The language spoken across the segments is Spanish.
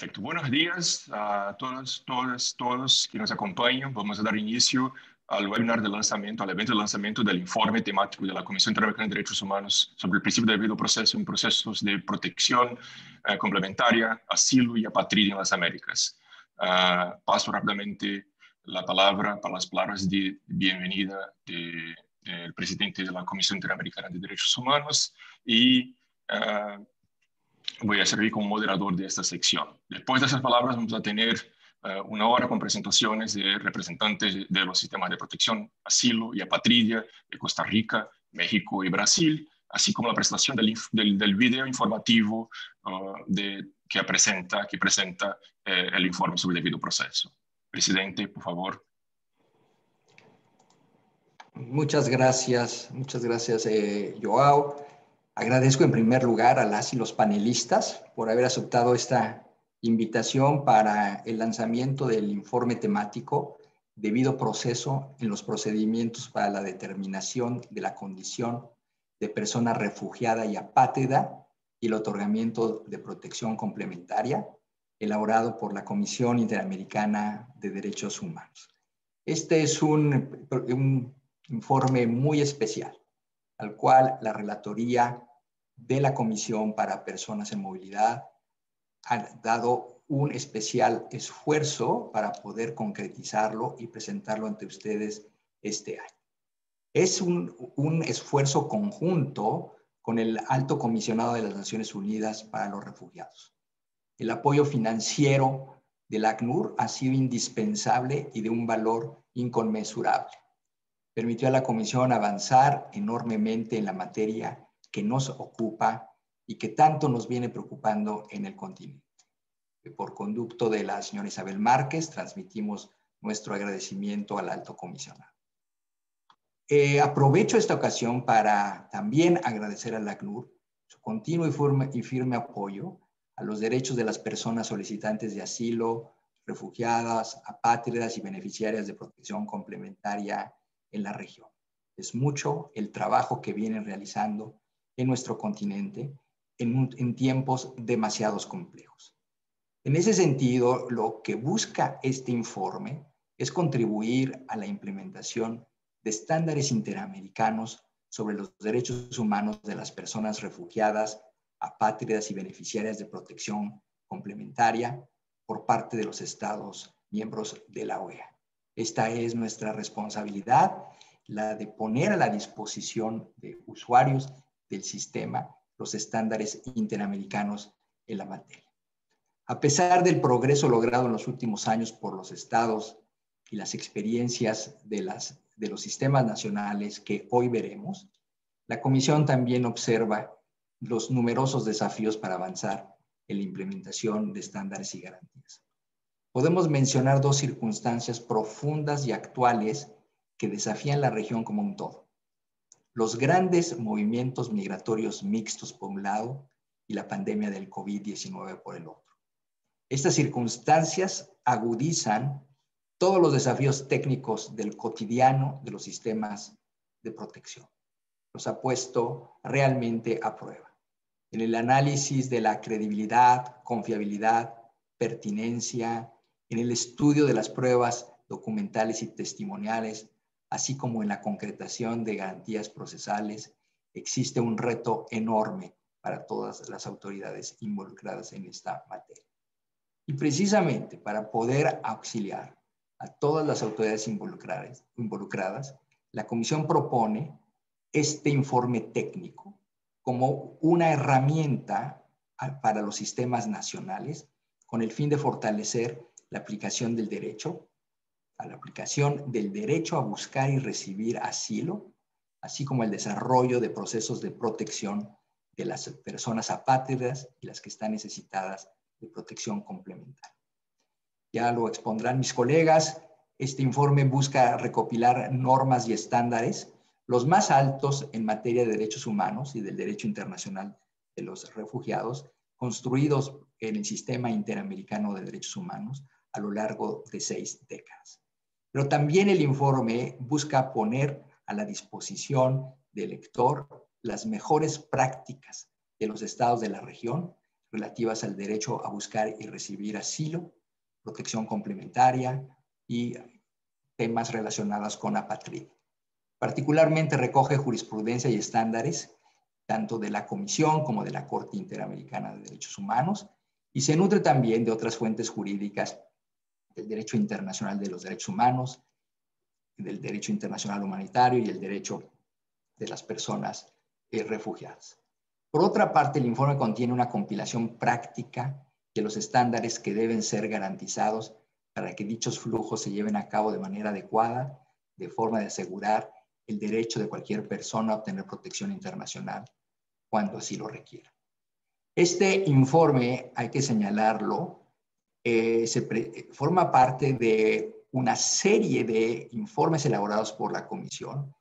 Perfecto. Buenos días a todas, todos que nos acompañan. Vamos a dar inicio al webinar de lanzamiento, al evento de lanzamiento del informe temático de la Comisión Interamericana de Derechos Humanos sobre el principio de debido proceso en procesos de protección complementaria, asilo y apátrida en las Américas. Paso rápidamente la palabra para las palabras de bienvenida del presidente de la Comisión Interamericana de Derechos Humanos y voy a servir como moderador de esta sección. Después de esas palabras vamos a tener una hora con presentaciones de representantes de los sistemas de protección, asilo y apatridia de Costa Rica, México y Brasil, así como la presentación del video informativo que presenta el informe sobre el debido proceso. Presidente, por favor. Muchas gracias, Joao. Agradezco en primer lugar a las y los panelistas por haber aceptado esta invitación para el lanzamiento del informe temático debido proceso en los procedimientos para la determinación de la condición de persona refugiada y apátrida y el otorgamiento de protección complementaria elaborado por la Comisión Interamericana de Derechos Humanos. Este es un informe muy especial al cual la Relatoría de la Comisión para Personas en Movilidad han dado un especial esfuerzo para poder concretizarlo y presentarlo ante ustedes este año. Es un esfuerzo conjunto con el Alto Comisionado de las Naciones Unidas para los Refugiados. El apoyo financiero del ACNUR ha sido indispensable y de un valor inconmensurable. Permitió a la Comisión avanzar enormemente en la materia que nos ocupa y que tanto nos viene preocupando en el continente. Por conducto de la señora Isabel Márquez, transmitimos nuestro agradecimiento al Alto Comisionado. Aprovecho esta ocasión para también agradecer al ACNUR su continuo y firme apoyo a los derechos de las personas solicitantes de asilo, refugiadas, apátridas y beneficiarias de protección complementaria en la región. Es mucho el trabajo que vienen realizando en nuestro continente en tiempos demasiados complejos. En ese sentido, lo que busca este informe es contribuir a la implementación de estándares interamericanos sobre los derechos humanos de las personas refugiadas, apátridas y beneficiarias de protección complementaria por parte de los Estados miembros de la OEA. Esta es nuestra responsabilidad, la de poner a la disposición de usuarios del sistema los estándares interamericanos en la materia. A pesar del progreso logrado en los últimos años por los estados y las experiencias de los sistemas nacionales que hoy veremos, la Comisión también observa los numerosos desafíos para avanzar en la implementación de estándares y garantías. Podemos mencionar dos circunstancias profundas y actuales que desafían la región como un todo: los grandes movimientos migratorios mixtos por un lado y la pandemia del COVID-19 por el otro. Estas circunstancias agudizan todos los desafíos técnicos del cotidiano de los sistemas de protección. Los ha puesto realmente a prueba. En el análisis de la credibilidad, confiabilidad, pertinencia, en el estudio de las pruebas documentales y testimoniales, así como en la concretación de garantías procesales, existe un reto enorme para todas las autoridades involucradas en esta materia. Y precisamente para poder auxiliar a todas las autoridades involucradas, la Comisión propone este informe técnico como una herramienta para los sistemas nacionales con el fin de fortalecer la aplicación del derecho, a buscar y recibir asilo, así como el desarrollo de procesos de protección de las personas apátridas y las que están necesitadas de protección complementaria. Ya lo expondrán mis colegas. Este informe busca recopilar normas y estándares, los más altos en materia de derechos humanos y del derecho internacional de los refugiados, construidos en el sistema interamericano de derechos humanos a lo largo de 6 décadas. Pero también el informe busca poner a la disposición del lector las mejores prácticas de los estados de la región relativas al derecho a buscar y recibir asilo, protección complementaria y temas relacionados con apatridia. Particularmente recoge jurisprudencia y estándares tanto de la Comisión como de la Corte Interamericana de Derechos Humanos y se nutre también de otras fuentes jurídicas del derecho internacional de los derechos humanos, del derecho internacional humanitario y el derecho de las personas refugiadas. Por otra parte, el informe contiene una compilación práctica de los estándares que deben ser garantizados para que dichos flujos se lleven a cabo de manera adecuada, de forma de asegurar el derecho de cualquier persona a obtener protección internacional cuando así lo requiera. Este informe, hay que señalarlo, forma parte de una serie de informes elaborados por la Comisión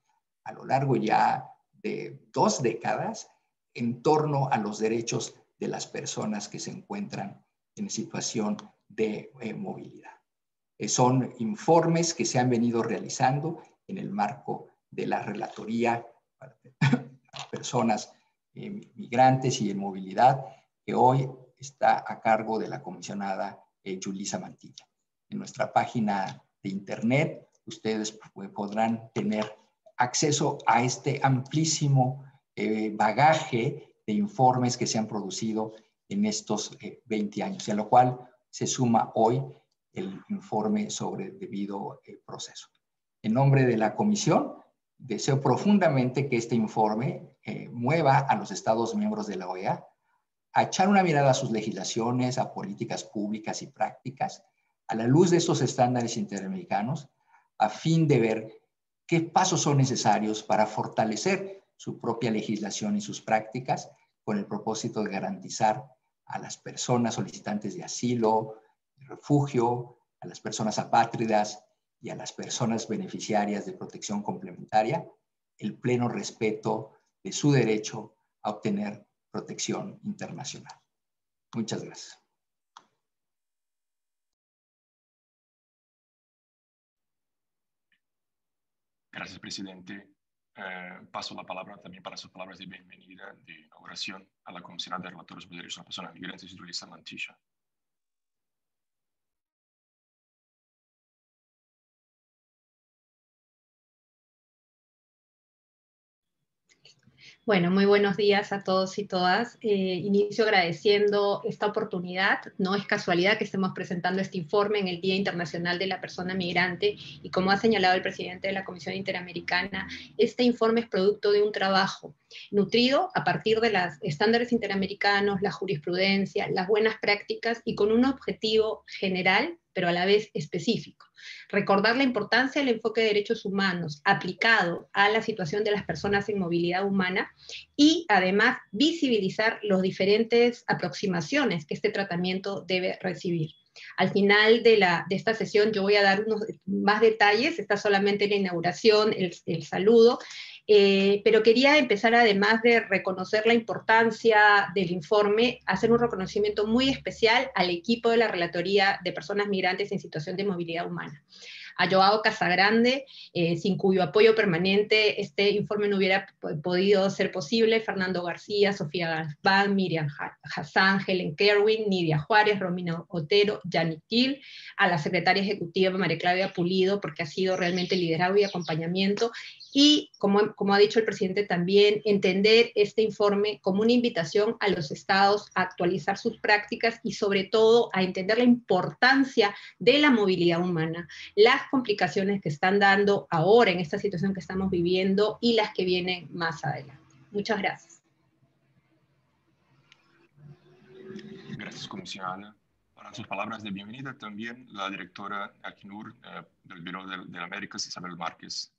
a lo largo ya de 2 décadas en torno a los derechos de las personas que se encuentran en situación de movilidad. Son informes que se han venido realizando en el marco de la relatoría para personas migrantes y en movilidad, que hoy está a cargo de la comisionada Julissa Mantilla. En nuestra página de internet ustedes podrán tener acceso a este amplísimo bagaje de informes que se han producido en estos 20 años, y a lo cual se suma hoy el informe sobre debido proceso. En nombre de la Comisión, deseo profundamente que este informe mueva a los Estados miembros de la OEA a echar una mirada a sus legislaciones, a políticas públicas y prácticas, a la luz de estos estándares interamericanos, a fin de ver qué pasos son necesarios para fortalecer su propia legislación y sus prácticas con el propósito de garantizar a las personas solicitantes de asilo, de refugio, a las personas apátridas y a las personas beneficiarias de protección complementaria el pleno respeto de su derecho a obtener protección internacional. Muchas gracias. Gracias, presidente. Paso la palabra también para sus palabras de bienvenida, de inauguración, a la comisionada de Relatores sobre Derechos de las Personas Migrantes, Julissa Mantilla. Bueno, muy buenos días a todos y todas. Inicio agradeciendo esta oportunidad. No es casualidad que estemos presentando este informe en el Día Internacional de la Persona Migrante y, como ha señalado el presidente de la Comisión Interamericana, este informe es producto de un trabajo nutrido a partir de los estándares interamericanos, la jurisprudencia, las buenas prácticas y con un objetivo general, pero a la vez específico. Recordar la importancia del enfoque de derechos humanos aplicado a la situación de las personas en movilidad humana y además visibilizar las diferentes aproximaciones que este tratamiento debe recibir. Al final de esta sesión yo voy a dar unos más detalles, está solamente la inauguración, el saludo, pero quería empezar, además de reconocer la importancia del informe, hacer un reconocimiento muy especial al equipo de la Relatoría de Personas Migrantes en Situación de Movilidad Humana. A Joao Casagrande, sin cuyo apoyo permanente este informe no hubiera podido ser posible, Fernando García, Sofía Gansman, Miriam Hassan, Helen Kerwin, Nidia Juárez, Romina Otero, Janet Hill, a la secretaria ejecutiva María Claudia Pulido, porque ha sido realmente liderazgo y acompañamiento, y como ha dicho el presidente también, entender este informe como una invitación a los estados a actualizar sus prácticas y sobre todo a entender la importancia de la movilidad humana, las complicaciones que están dando ahora en esta situación que estamos viviendo y las que vienen más adelante. Muchas gracias. Gracias, comisionada. Para sus palabras de bienvenida también la directora ACNUR del Bureau de Américas, Isabel Márquez.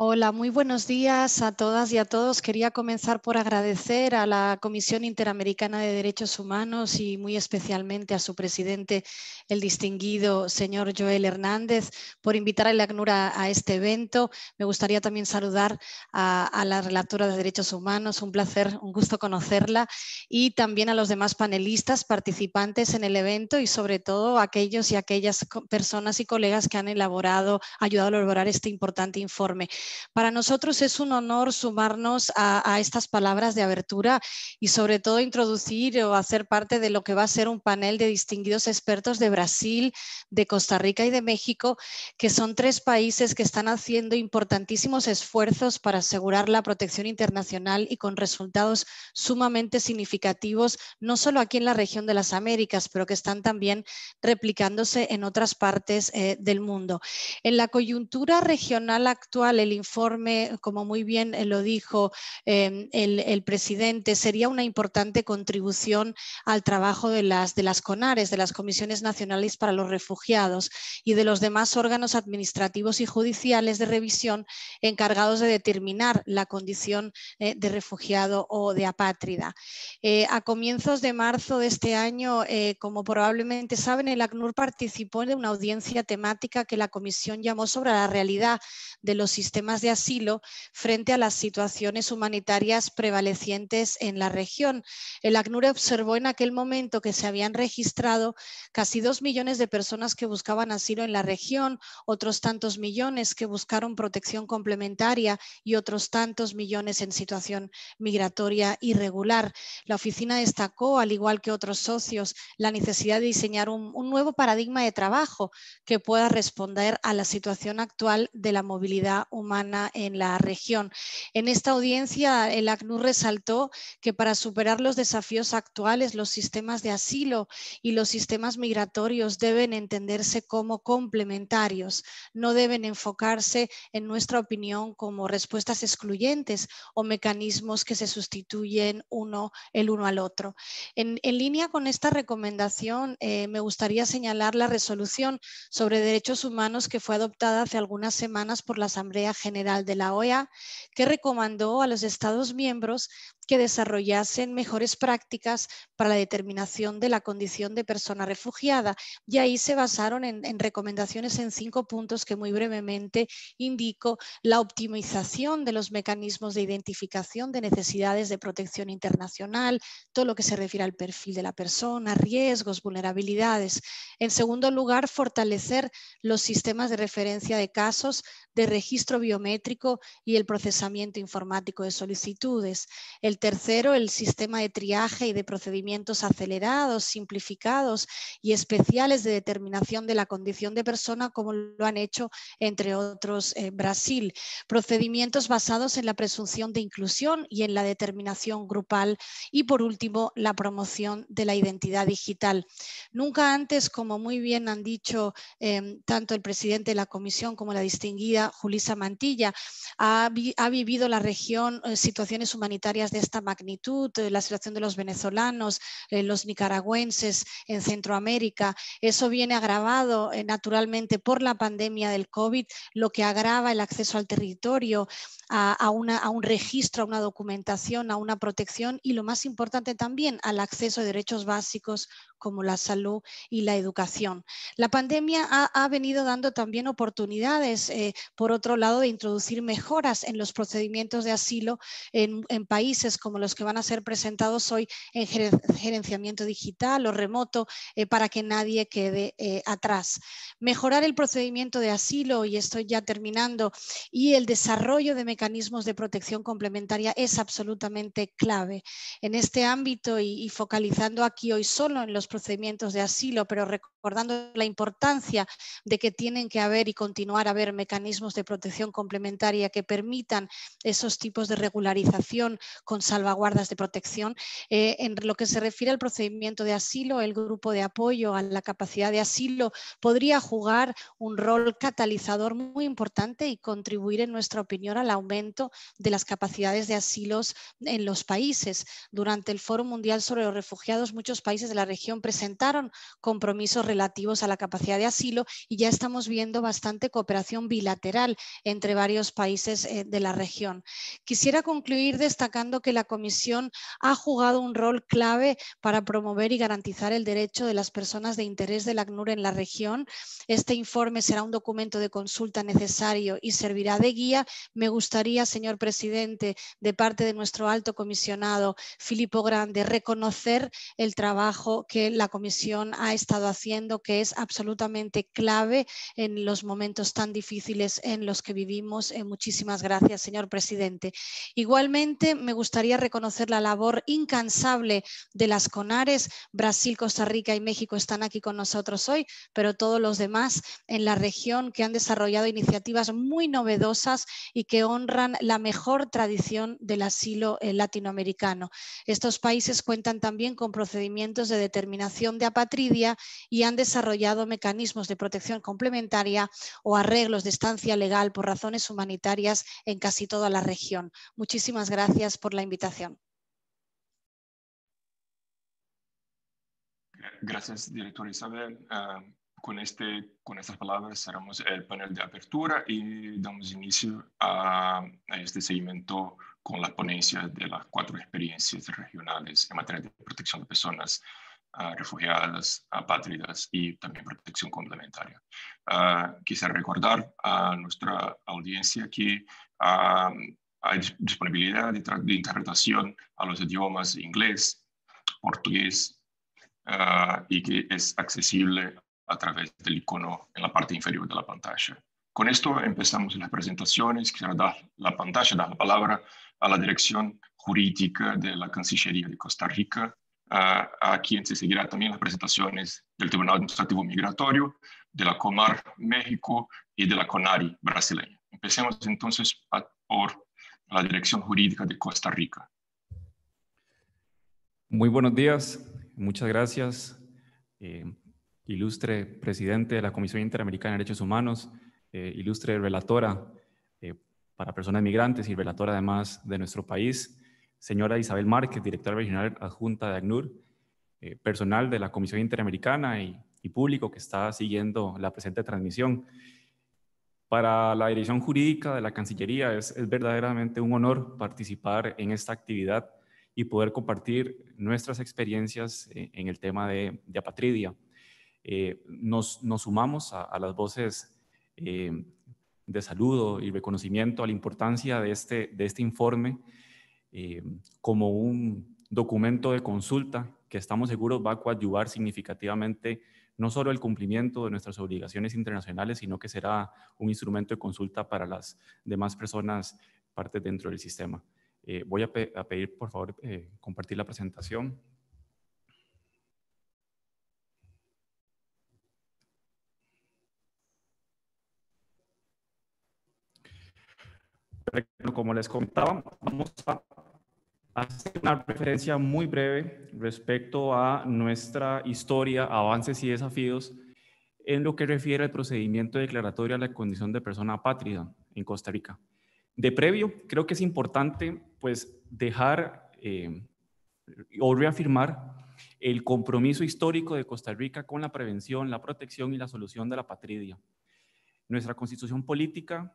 Hola, muy buenos días a todas y a todos. Quería comenzar por agradecer a la Comisión Interamericana de Derechos Humanos y muy especialmente a su presidente, el distinguido señor Joel Hernández, por invitar a la ACNUR a este evento. Me gustaría también saludar a la relatora de Derechos Humanos, un placer, un gusto conocerla, y también a los demás panelistas participantes en el evento y sobre todo a aquellos y aquellas personas y colegas que han ayudado a elaborar este importante informe. Para nosotros es un honor sumarnos a estas palabras de abertura y sobre todo introducir o hacer parte de lo que va a ser un panel de distinguidos expertos de Brasil, de Costa Rica y de México, que son tres países que están haciendo importantísimos esfuerzos para asegurar la protección internacional y con resultados sumamente significativos, no solo aquí en la región de las Américas, pero que están también replicándose en otras partes del mundo. En la coyuntura regional actual, el informe, como muy bien lo dijo el presidente, sería una importante contribución al trabajo de las CONARES, de las Comisiones Nacionales para los Refugiados y de los demás órganos administrativos y judiciales de revisión encargados de determinar la condición de refugiado o de apátrida. A comienzos de marzo de este año, como probablemente saben, el ACNUR participó de una audiencia temática que la Comisión llamó sobre la realidad de los sistemas de asilo frente a las situaciones humanitarias prevalecientes en la región. El ACNUR observó en aquel momento que se habían registrado casi 2 millones de personas que buscaban asilo en la región, otros tantos millones que buscaron protección complementaria y otros tantos millones en situación migratoria irregular. La oficina destacó, al igual que otros socios, la necesidad de diseñar un nuevo paradigma de trabajo que pueda responder a la situación actual de la movilidad humana en la región. En esta audiencia, el ACNUR resaltó que para superar los desafíos actuales, los sistemas de asilo y los sistemas migratorios deben entenderse como complementarios, no deben enfocarse, en nuestra opinión, como respuestas excluyentes o mecanismos que se sustituyen el uno al otro. En línea con esta recomendación, me gustaría señalar la resolución sobre derechos humanos que fue adoptada hace algunas semanas por la Asamblea General de la OEA, que recomendó a los Estados miembros que desarrollasen mejores prácticas para la determinación de la condición de persona refugiada, y ahí se basaron en recomendaciones en 5 puntos que muy brevemente indico: la optimización de los mecanismos de identificación de necesidades de protección internacional, todo lo que se refiere al perfil de la persona, riesgos, vulnerabilidades; en segundo lugar, fortalecer los sistemas de referencia de casos, de registro biométrico y el procesamiento informático de solicitudes; el tercero, el sistema de triaje y de procedimientos acelerados, simplificados y especiales de determinación de la condición de persona, como lo han hecho, entre otros, Brasil; procedimientos basados en la presunción de inclusión y en la determinación grupal; y por último, la promoción de la identidad digital. Nunca antes, como muy bien han dicho tanto el presidente de la Comisión como la distinguida Julissa Mantilla, ha vivido la región situaciones humanitarias de esta magnitud, la situación de los venezolanos, los nicaragüenses en Centroamérica. Eso viene agravado naturalmente por la pandemia del COVID, lo que agrava el acceso al territorio, a un registro, a una documentación, a una protección y, lo más importante también, al acceso a derechos básicos como la salud y la educación. La pandemia ha venido dando también oportunidades, por otro lado, de introducir mejoras en los procedimientos de asilo en países como los que van a ser presentados hoy, en gerenciamiento digital o remoto, para que nadie quede atrás. Mejorar el procedimiento de asilo, y estoy ya terminando, y el desarrollo de mecanismos de protección complementaria es absolutamente clave. En este ámbito, y focalizando aquí hoy solo en los procedimientos de asilo, pero recordando la importancia de que tienen que haber y continuar a haber mecanismos de protección complementaria que permitan esos tipos de regularización con salvaguardas de protección. En lo que se refiere al procedimiento de asilo, el grupo de apoyo a la capacidad de asilo podría jugar un rol catalizador muy importante y contribuir, en nuestra opinión, al aumento de las capacidades de asilos en los países. Durante el Foro Mundial sobre los Refugiados, muchos países de la región presentaron compromisos relativos a la capacidad de asilo, y ya estamos viendo bastante cooperación bilateral entre varios países de la región. Quisiera concluir destacando que que la Comisión ha jugado un rol clave para promover y garantizar el derecho de las personas de interés del ACNUR en la región. Este informe será un documento de consulta necesario y servirá de guía. Me gustaría, señor presidente, de parte de nuestro alto comisionado Filippo Grandi, reconocer el trabajo que la Comisión ha estado haciendo, que es absolutamente clave en los momentos tan difíciles en los que vivimos. Muchísimas gracias, señor presidente. Igualmente, me gustaría reconocer la labor incansable de las CONARES. Brasil, Costa Rica y México están aquí con nosotros hoy, pero todos los demás en la región que han desarrollado iniciativas muy novedosas y que honran la mejor tradición del asilo latinoamericano. Estos países cuentan también con procedimientos de determinación de apatridia y han desarrollado mecanismos de protección complementaria o arreglos de estancia legal por razones humanitarias en casi toda la región. Muchísimas gracias por la invitación. Gracias, directora Isabel. Con estas palabras cerramos el panel de apertura y damos inicio a este seguimiento con la ponencia de las cuatro experiencias regionales en materia de protección de personas refugiadas, apátridas y también protección complementaria. Quisiera recordar a nuestra audiencia que hay disponibilidad de interpretación a los idiomas inglés, portugués y que es accesible a través del icono en la parte inferior de la pantalla. Con esto empezamos las presentaciones. Quisiera dar la palabra a la Dirección Jurídica de la Cancillería de Costa Rica, a quien se seguirá también las presentaciones del Tribunal Administrativo Migratorio, de la COMAR México y de la CONARE brasileña. Empecemos entonces por la Dirección Jurídica de Costa Rica. Muy buenos días, muchas gracias, ilustre presidente de la Comisión Interamericana de Derechos Humanos, ilustre relatora para personas migrantes y relatora además de nuestro país, señora Isabel Márquez, directora regional adjunta de ACNUR, personal de la Comisión Interamericana y público que está siguiendo la presente transmisión. Para la Dirección Jurídica de la Cancillería es verdaderamente un honor participar en esta actividad y poder compartir nuestras experiencias en el tema de apatridia. Nos sumamos a las voces de saludo y reconocimiento a la importancia de este informe como un documento de consulta que estamos seguros va a coadyuvar significativamente no solo el cumplimiento de nuestras obligaciones internacionales, sino que será un instrumento de consulta para las demás personas partes dentro del sistema. Voy a pedir, por favor, compartir la presentación. Como les comentaba, vamos a hacer una referencia muy breve respecto a nuestra historia, avances y desafíos en lo que refiere al procedimiento declaratorio a la condición de persona apátrida en Costa Rica. De previo, creo que es importante pues dejar o reafirmar el compromiso histórico de Costa Rica con la prevención, la protección y la solución de la apatridia. Nuestra constitución política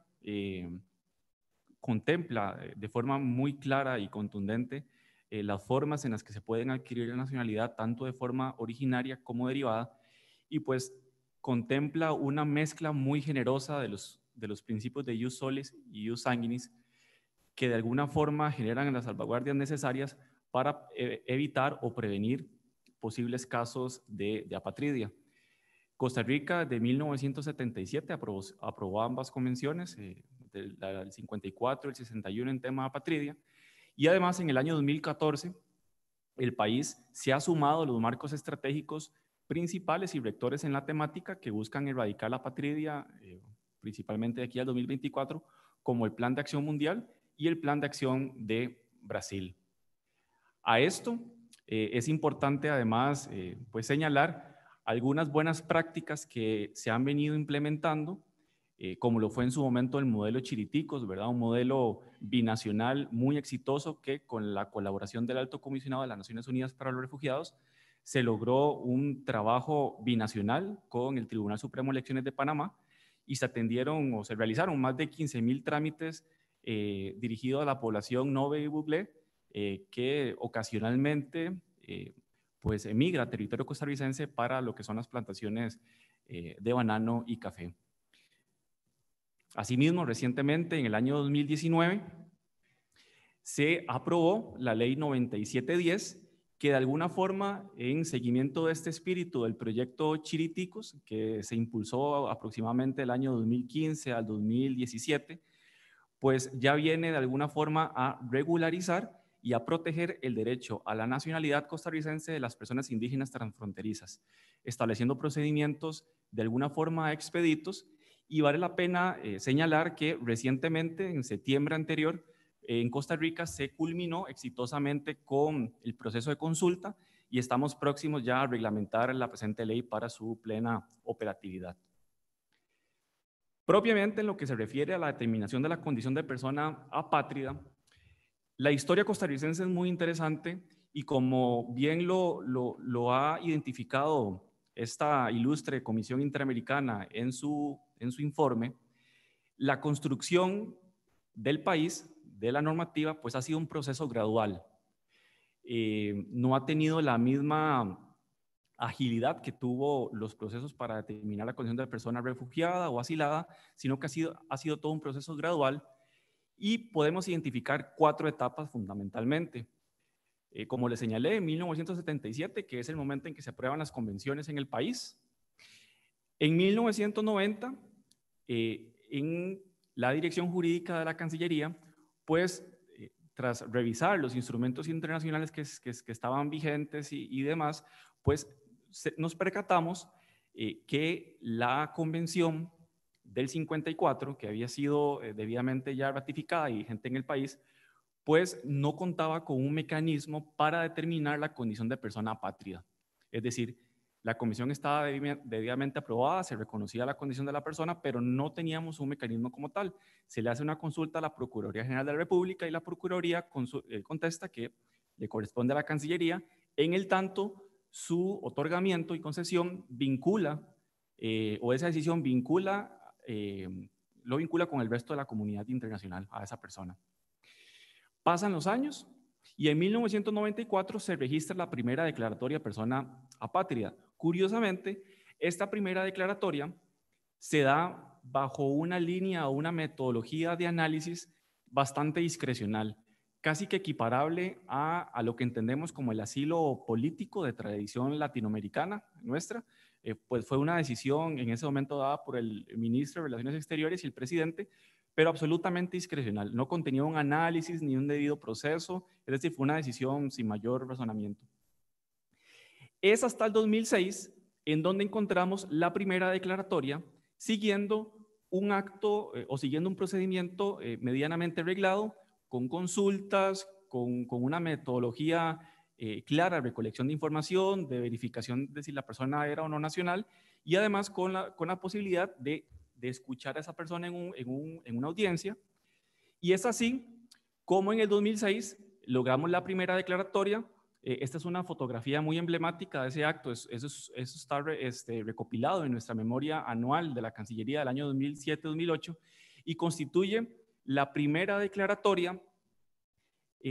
contempla de forma muy clara y contundente las formas en las que se pueden adquirir la nacionalidad, tanto de forma originaria como derivada, y pues contempla una mezcla muy generosa de los principios de Ius Solis y Ius Sanguinis, que de alguna forma generan las salvaguardias necesarias para evitar o prevenir posibles casos de apatridia. Costa Rica de 1977 aprobó ambas convenciones, el 54, el 61 en tema de apatridia, y además en el año 2014 el país se ha sumado a los marcos estratégicos principales y rectores en la temática que buscan erradicar la apatridia, principalmente de aquí al 2024, como el Plan de Acción Mundial y el Plan de Acción de Brasil. A esto es importante además pues señalar algunas buenas prácticas que se han venido implementando, como lo fue en su momento el modelo Chiriticos, ¿verdad? Un modelo binacional muy exitoso que con la colaboración del Alto Comisionado de las Naciones Unidas para los Refugiados se logró un trabajo binacional con el Tribunal Supremo de Elecciones de Panamá y se atendieron o se realizaron más de 15.000 trámites dirigidos a la población no bilingüe que ocasionalmente pues emigra a territorio costarricense para lo que son las plantaciones de banano y café. Asimismo, recientemente, en el año 2019, se aprobó la Ley 9710, que de alguna forma, en seguimiento de este espíritu del proyecto Chiriticos, que se impulsó aproximadamente el año 2015 al 2017, pues ya viene de alguna forma a regularizar y a proteger el derecho a la nacionalidad costarricense de las personas indígenas transfronterizas, estableciendo procedimientos de alguna forma expeditos. Y vale la pena señalar que recientemente, en septiembre anterior, en Costa Rica se culminó exitosamente con el proceso de consulta y estamos próximos ya a reglamentar la presente ley para su plena operatividad. Propiamente en lo que se refiere a la determinación de la condición de persona apátrida, la historia costarricense es muy interesante y como bien lo ha identificado esta ilustre Comisión Interamericana en su informe, la construcción del país, de la normativa, pues ha sido un proceso gradual. No ha tenido la misma agilidad que tuvo los procesos para determinar la condición de persona refugiada o asilada, sino que ha sido todo un proceso gradual y podemos identificar cuatro etapas fundamentalmente. Como les señalé, en 1977, que es el momento en que se aprueban las convenciones en el país. En 1990, en la Dirección Jurídica de la Cancillería, pues tras revisar los instrumentos internacionales que estaban vigentes y demás, pues nos percatamos que la convención del 54, que había sido debidamente ya ratificada y vigente en el país, pues no contaba con un mecanismo para determinar la condición de persona apátrida. Es decir, la comisión estaba debidamente aprobada, se reconocía la condición de la persona, pero no teníamos un mecanismo como tal. Se le hace una consulta a la Procuraduría General de la República y la Procuraduría contesta que le corresponde a la Cancillería, en el tanto su otorgamiento y concesión vincula, o esa decisión vincula, lo vincula con el resto de la comunidad internacional a esa persona. Pasan los años y en 1994 se registra la primera declaratoria de persona apátrida. Curiosamente, esta primera declaratoria se da bajo una línea o una metodología de análisis bastante discrecional, casi que equiparable a lo que entendemos como el asilo político de tradición latinoamericana nuestra, pues fue una decisión en ese momento dada por el ministro de Relaciones Exteriores y el presidente, pero absolutamente discrecional, no contenía un análisis ni un debido proceso, es decir, fue una decisión sin mayor razonamiento. Es hasta el 2006 en donde encontramos la primera declaratoria siguiendo un acto o siguiendo un procedimiento medianamente reglado, con consultas, con una metodología clara de recolección de información, de verificación de si la persona era o no nacional y además con la posibilidad de escuchar a esa persona en una audiencia. Y es así como en el 2006 logramos la primera declaratoria. Esta es una fotografía muy emblemática de ese acto. Eso está recopilado en nuestra memoria anual de la Cancillería del año 2007-2008 y constituye la primera declaratoria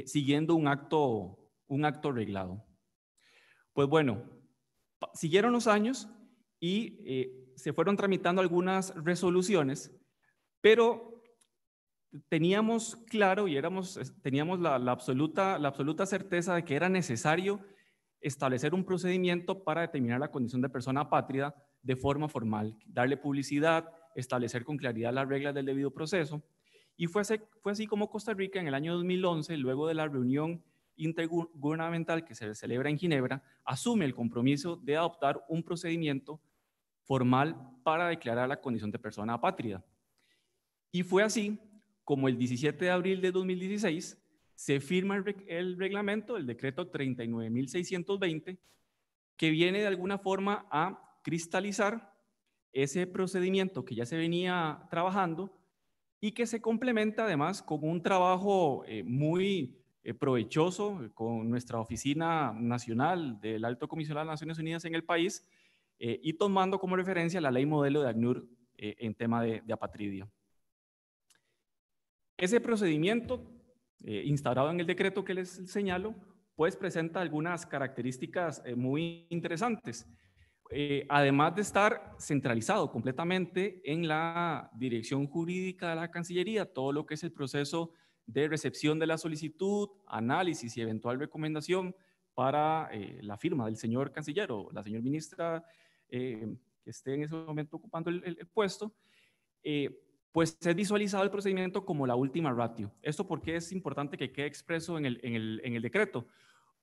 siguiendo un acto reglado. Pues bueno, siguieron los años y se fueron tramitando algunas resoluciones, pero teníamos claro y teníamos la absoluta certeza de que era necesario establecer un procedimiento para determinar la condición de persona apátrida de forma formal, darle publicidad, establecer con claridad las reglas del debido proceso. Y fue así como Costa Rica en el año 2011, luego de la reunión intergubernamental que se celebra en Ginebra, asume el compromiso de adoptar un procedimiento formal para declarar la condición de persona apátrida. Y fue así como el 17 de abril de 2016 se firma el reglamento, el decreto 39.620, que viene de alguna forma a cristalizar ese procedimiento que ya se venía trabajando y que se complementa además con un trabajo muy provechoso con nuestra Oficina Nacional del Alto Comisionado de las Naciones Unidas en el país, y tomando como referencia la ley modelo de ACNUR en tema de apatridia. Ese procedimiento instaurado en el decreto que les señalo, pues presenta algunas características muy interesantes. Además de estar centralizado completamente en la dirección jurídica de la Cancillería, todo lo que es el proceso de recepción de la solicitud, análisis y eventual recomendación para la firma del señor canciller o la señora ministra que esté en ese momento ocupando el puesto, pues es visualizado el procedimiento como la última ratio. ¿Esto por qué es importante que quede expreso en el decreto?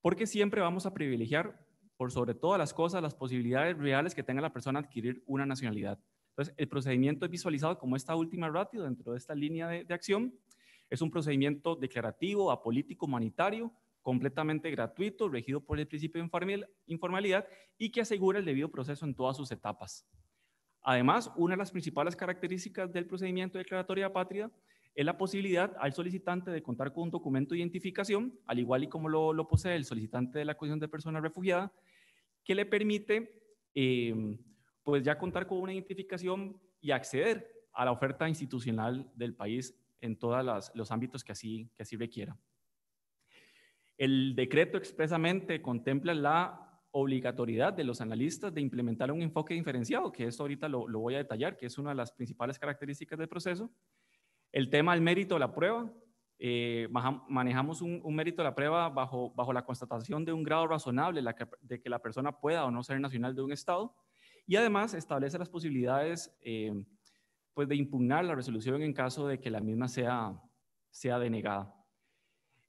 Porque siempre vamos a privilegiar por sobre todas las cosas las posibilidades reales que tenga la persona adquirir una nacionalidad. Entonces, el procedimiento es visualizado como esta última ratio dentro de esta línea de acción. Es un procedimiento declarativo, apolítico, humanitario, completamente gratuito, regido por el principio de informalidad y que asegura el debido proceso en todas sus etapas. Además, una de las principales características del procedimiento de declaratoria de patria es la posibilidad al solicitante de contar con un documento de identificación, al igual y como lo posee el solicitante de la condición de persona refugiada, que le permite pues ya contar con una identificación y acceder a la oferta institucional del país en todos los ámbitos que así requiera. El decreto expresamente contempla la obligatoriedad de los analistas de implementar un enfoque diferenciado, que esto ahorita lo voy a detallar, que es una de las principales características del proceso. El tema del mérito de la prueba, manejamos un mérito de la prueba bajo la constatación de un grado razonable de que la persona pueda o no ser nacional de un estado, y además establece las posibilidades pues de impugnar la resolución en caso de que la misma sea denegada.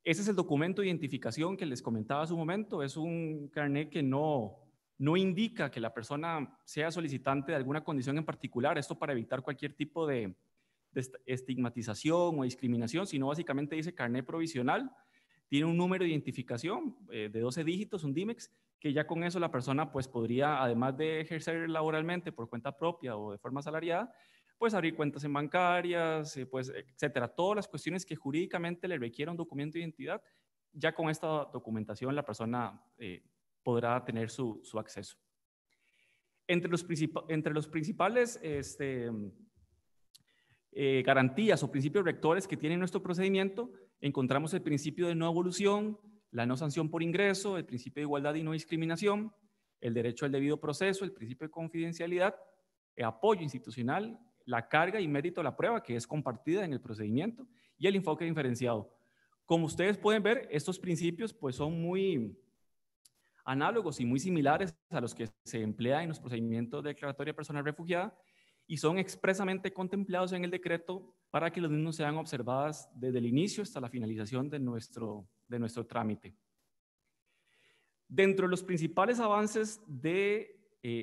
Ese es el documento de identificación que les comentaba hace un momento. Es un carnet que no indica que la persona sea solicitante de alguna condición en particular, esto para evitar cualquier tipo de estigmatización o discriminación, sino básicamente dice carnet provisional, tiene un número de identificación de 12 dígitos, un DIMEX, que ya con eso la persona pues podría, además de ejercer laboralmente por cuenta propia o de forma asalariada, pues abrir cuentas en bancarias, pues, etcétera. Todas las cuestiones que jurídicamente le requiera un documento de identidad, ya con esta documentación la persona podrá tener su acceso. Entre los principales garantías o principios rectores que tiene nuestro procedimiento, encontramos el principio de no evolución, la no sanción por ingreso, el principio de igualdad y no discriminación, el derecho al debido proceso, el principio de confidencialidad, el apoyo institucional, la carga y mérito de la prueba que es compartida en el procedimiento y el enfoque diferenciado. Como ustedes pueden ver, estos principios pues son muy análogos y muy similares a los que se emplean en los procedimientos de declaratoria de persona refugiada y son expresamente contemplados en el decreto para que los mismos sean observadas desde el inicio hasta la finalización de nuestro trámite. Dentro de los principales avances de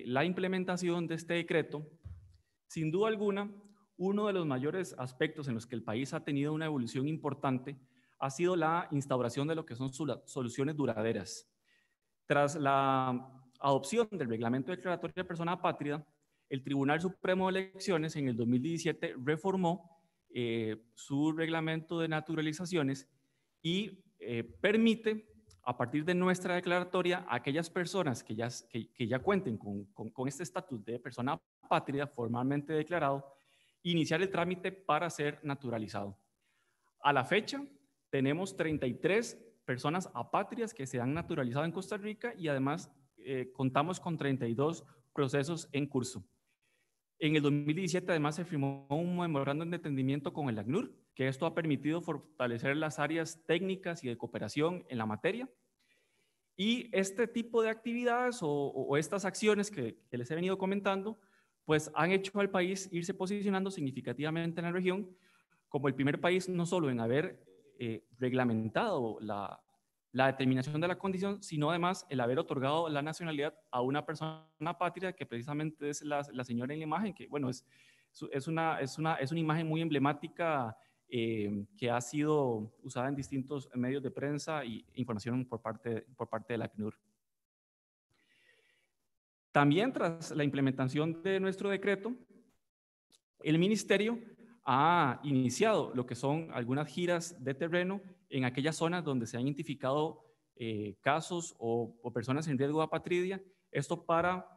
la implementación de este decreto, sin duda alguna, uno de los mayores aspectos en los que el país ha tenido una evolución importante ha sido la instauración de lo que son soluciones duraderas. Tras la adopción del Reglamento Declaratorio de Persona Apátrida, el Tribunal Supremo de Elecciones en el 2017 reformó su reglamento de naturalizaciones y permite, a partir de nuestra declaratoria, aquellas personas que ya cuenten con este estatus de persona apátrida formalmente declarado, iniciar el trámite para ser naturalizado. A la fecha, tenemos 33 personas apátridas que se han naturalizado en Costa Rica y además contamos con 32 procesos en curso. En el 2017, además, se firmó un memorándum de entendimiento con el ACNUR, que esto ha permitido fortalecer las áreas técnicas y de cooperación en la materia. Y este tipo de actividades o estas acciones que les he venido comentando, pues han hecho al país irse posicionando significativamente en la región como el primer país no solo en haber reglamentado la determinación de la condición, sino además el haber otorgado la nacionalidad a una persona apátrida que precisamente es la señora en la imagen, que bueno, es una imagen muy emblemática que ha sido usada en distintos medios de prensa e información por parte de la ACNUR. También tras la implementación de nuestro decreto, el Ministerio ha iniciado lo que son algunas giras de terreno en aquellas zonas donde se han identificado casos o personas en riesgo de apatridia, esto para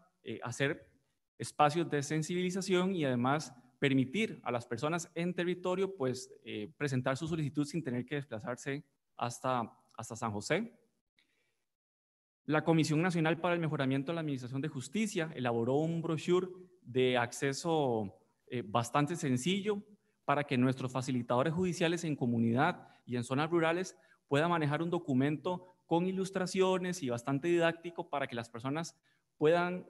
hacer espacios de sensibilización y además permitir a las personas en territorio pues presentar su solicitud sin tener que desplazarse hasta San José. La Comisión Nacional para el Mejoramiento de la Administración de Justicia elaboró un brochure de acceso bastante sencillo para que nuestros facilitadores judiciales en comunidad y en zonas rurales puedan manejar un documento con ilustraciones y bastante didáctico para que las personas puedan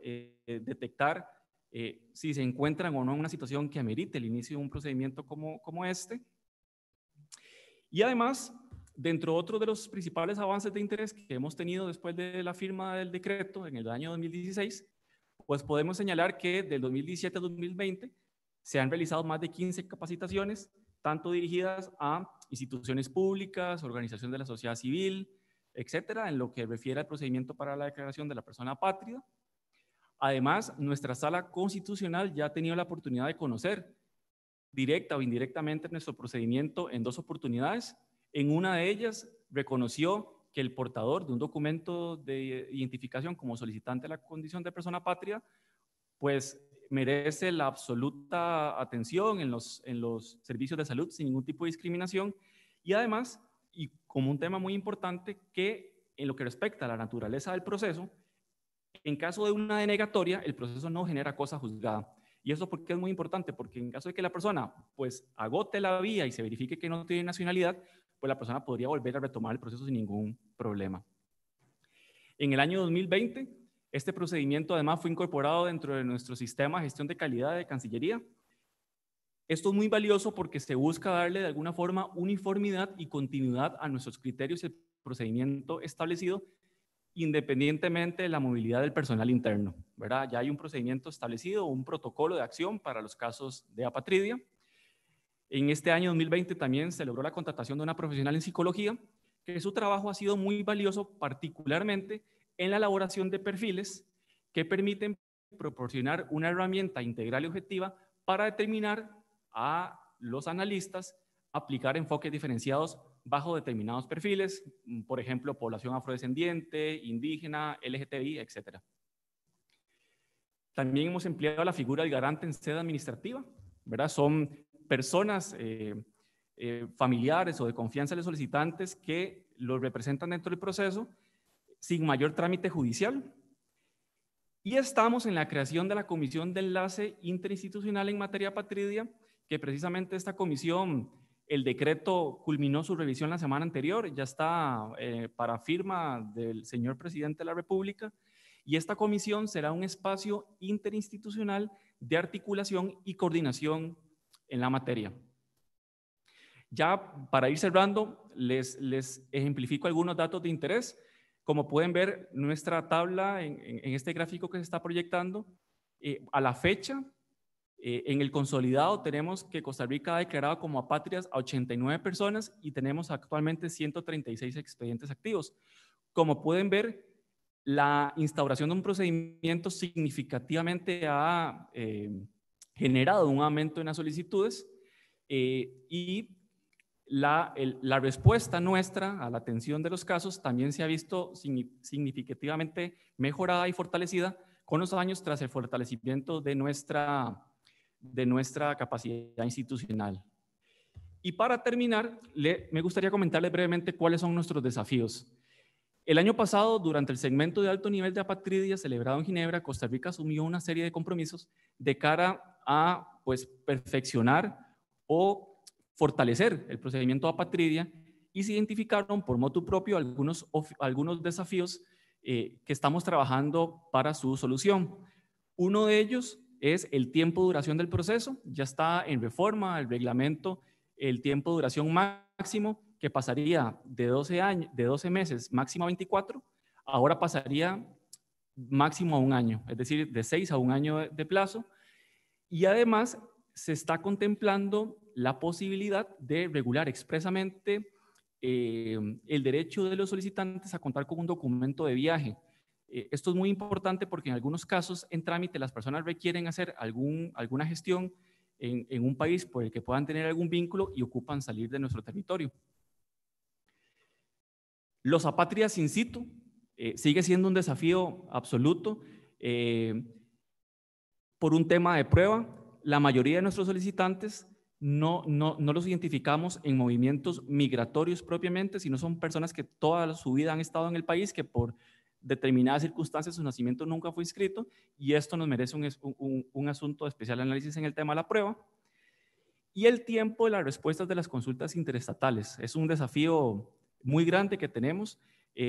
detectar si se encuentran o no en una situación que amerite el inicio de un procedimiento como este. Y además, dentro de otro de los principales avances de interés que hemos tenido después de la firma del decreto en el año 2016, pues podemos señalar que del 2017 al 2020 se han realizado más de 15 capacitaciones, tanto dirigidas a instituciones públicas, organizaciones de la sociedad civil, etcétera, en lo que refiere al procedimiento para la declaración de la persona apátrida. Además, nuestra sala constitucional ya ha tenido la oportunidad de conocer directa o indirectamente nuestro procedimiento en dos oportunidades. En una de ellas reconoció que el portador de un documento de identificación como solicitante de la condición de persona apátrida, pues merece la absoluta atención en los servicios de salud sin ningún tipo de discriminación. Y además, y como un tema muy importante, que en lo que respecta a la naturaleza del proceso, en caso de una denegatoria, el proceso no genera cosa juzgada. Y eso porque es muy importante, porque en caso de que la persona pues agote la vía y se verifique que no tiene nacionalidad, pues la persona podría volver a retomar el proceso sin ningún problema. En el año 2020, este procedimiento además fue incorporado dentro de nuestro sistema de gestión de calidad de Cancillería. Esto es muy valioso porque se busca darle de alguna forma uniformidad y continuidad a nuestros criterios y el procedimiento establecido independientemente de la movilidad del personal interno, ¿verdad? Ya hay un procedimiento establecido, un protocolo de acción para los casos de apatridia. En este año 2020 también se logró la contratación de una profesional en psicología, que su trabajo ha sido muy valioso, particularmente en la elaboración de perfiles que permiten proporcionar una herramienta integral y objetiva para determinar a los analistas aplicar enfoques diferenciados bajo determinados perfiles, por ejemplo, población afrodescendiente, indígena, LGTBI, etc. También hemos empleado la figura del garante en sede administrativa, ¿verdad? Son personas familiares o de confianza de los solicitantes que los representan dentro del proceso sin mayor trámite judicial. Y estamos en la creación de la Comisión de Enlace Interinstitucional en materia apatridia, que precisamente esta comisión, el decreto culminó su revisión la semana anterior, ya está para firma del señor presidente de la República, y esta comisión será un espacio interinstitucional de articulación y coordinación en la materia. Ya para ir cerrando, les ejemplifico algunos datos de interés. Como pueden ver, nuestra tabla en este gráfico que se está proyectando, a la fecha, en el consolidado tenemos que Costa Rica ha declarado como apátridas a 89 personas y tenemos actualmente 136 expedientes activos. Como pueden ver, la instauración de un procedimiento significativamente ha generado un aumento en las solicitudes y la respuesta nuestra a la atención de los casos también se ha visto significativamente mejorada y fortalecida con los años tras el fortalecimiento de nuestra capacidad institucional. Y para terminar, me gustaría comentarles brevemente cuáles son nuestros desafíos. El año pasado, durante el segmento de alto nivel de apatridia celebrado en Ginebra, Costa Rica asumió una serie de compromisos de cara a pues, perfeccionar o fortalecer el procedimiento de apatridia y se identificaron por motu propio algunos desafíos que estamos trabajando para su solución. Uno de ellos es el tiempo de duración del proceso. Ya está en reforma el reglamento, el tiempo de duración máximo que pasaría de 12 meses máximo a 24, ahora pasaría máximo a un año, es decir, de 6 a un año de plazo. Y además se está contemplando la posibilidad de regular expresamente el derecho de los solicitantes a contar con un documento de viaje. Esto es muy importante porque en algunos casos en trámite las personas requieren hacer alguna gestión en un país por el que puedan tener algún vínculo y ocupan salir de nuestro territorio. Los apátridas in situ sigue siendo un desafío absoluto por un tema de prueba. la mayoría de nuestros solicitantes no los identificamos en movimientos migratorios propiamente, sino son personas que toda su vida han estado en el país, que por determinadas circunstancias su nacimiento nunca fue inscrito, y esto nos merece un asunto de especial análisis en el tema de la prueba. Y el tiempo de las respuestas de las consultas interestatales. Es un desafío muy grande que tenemos.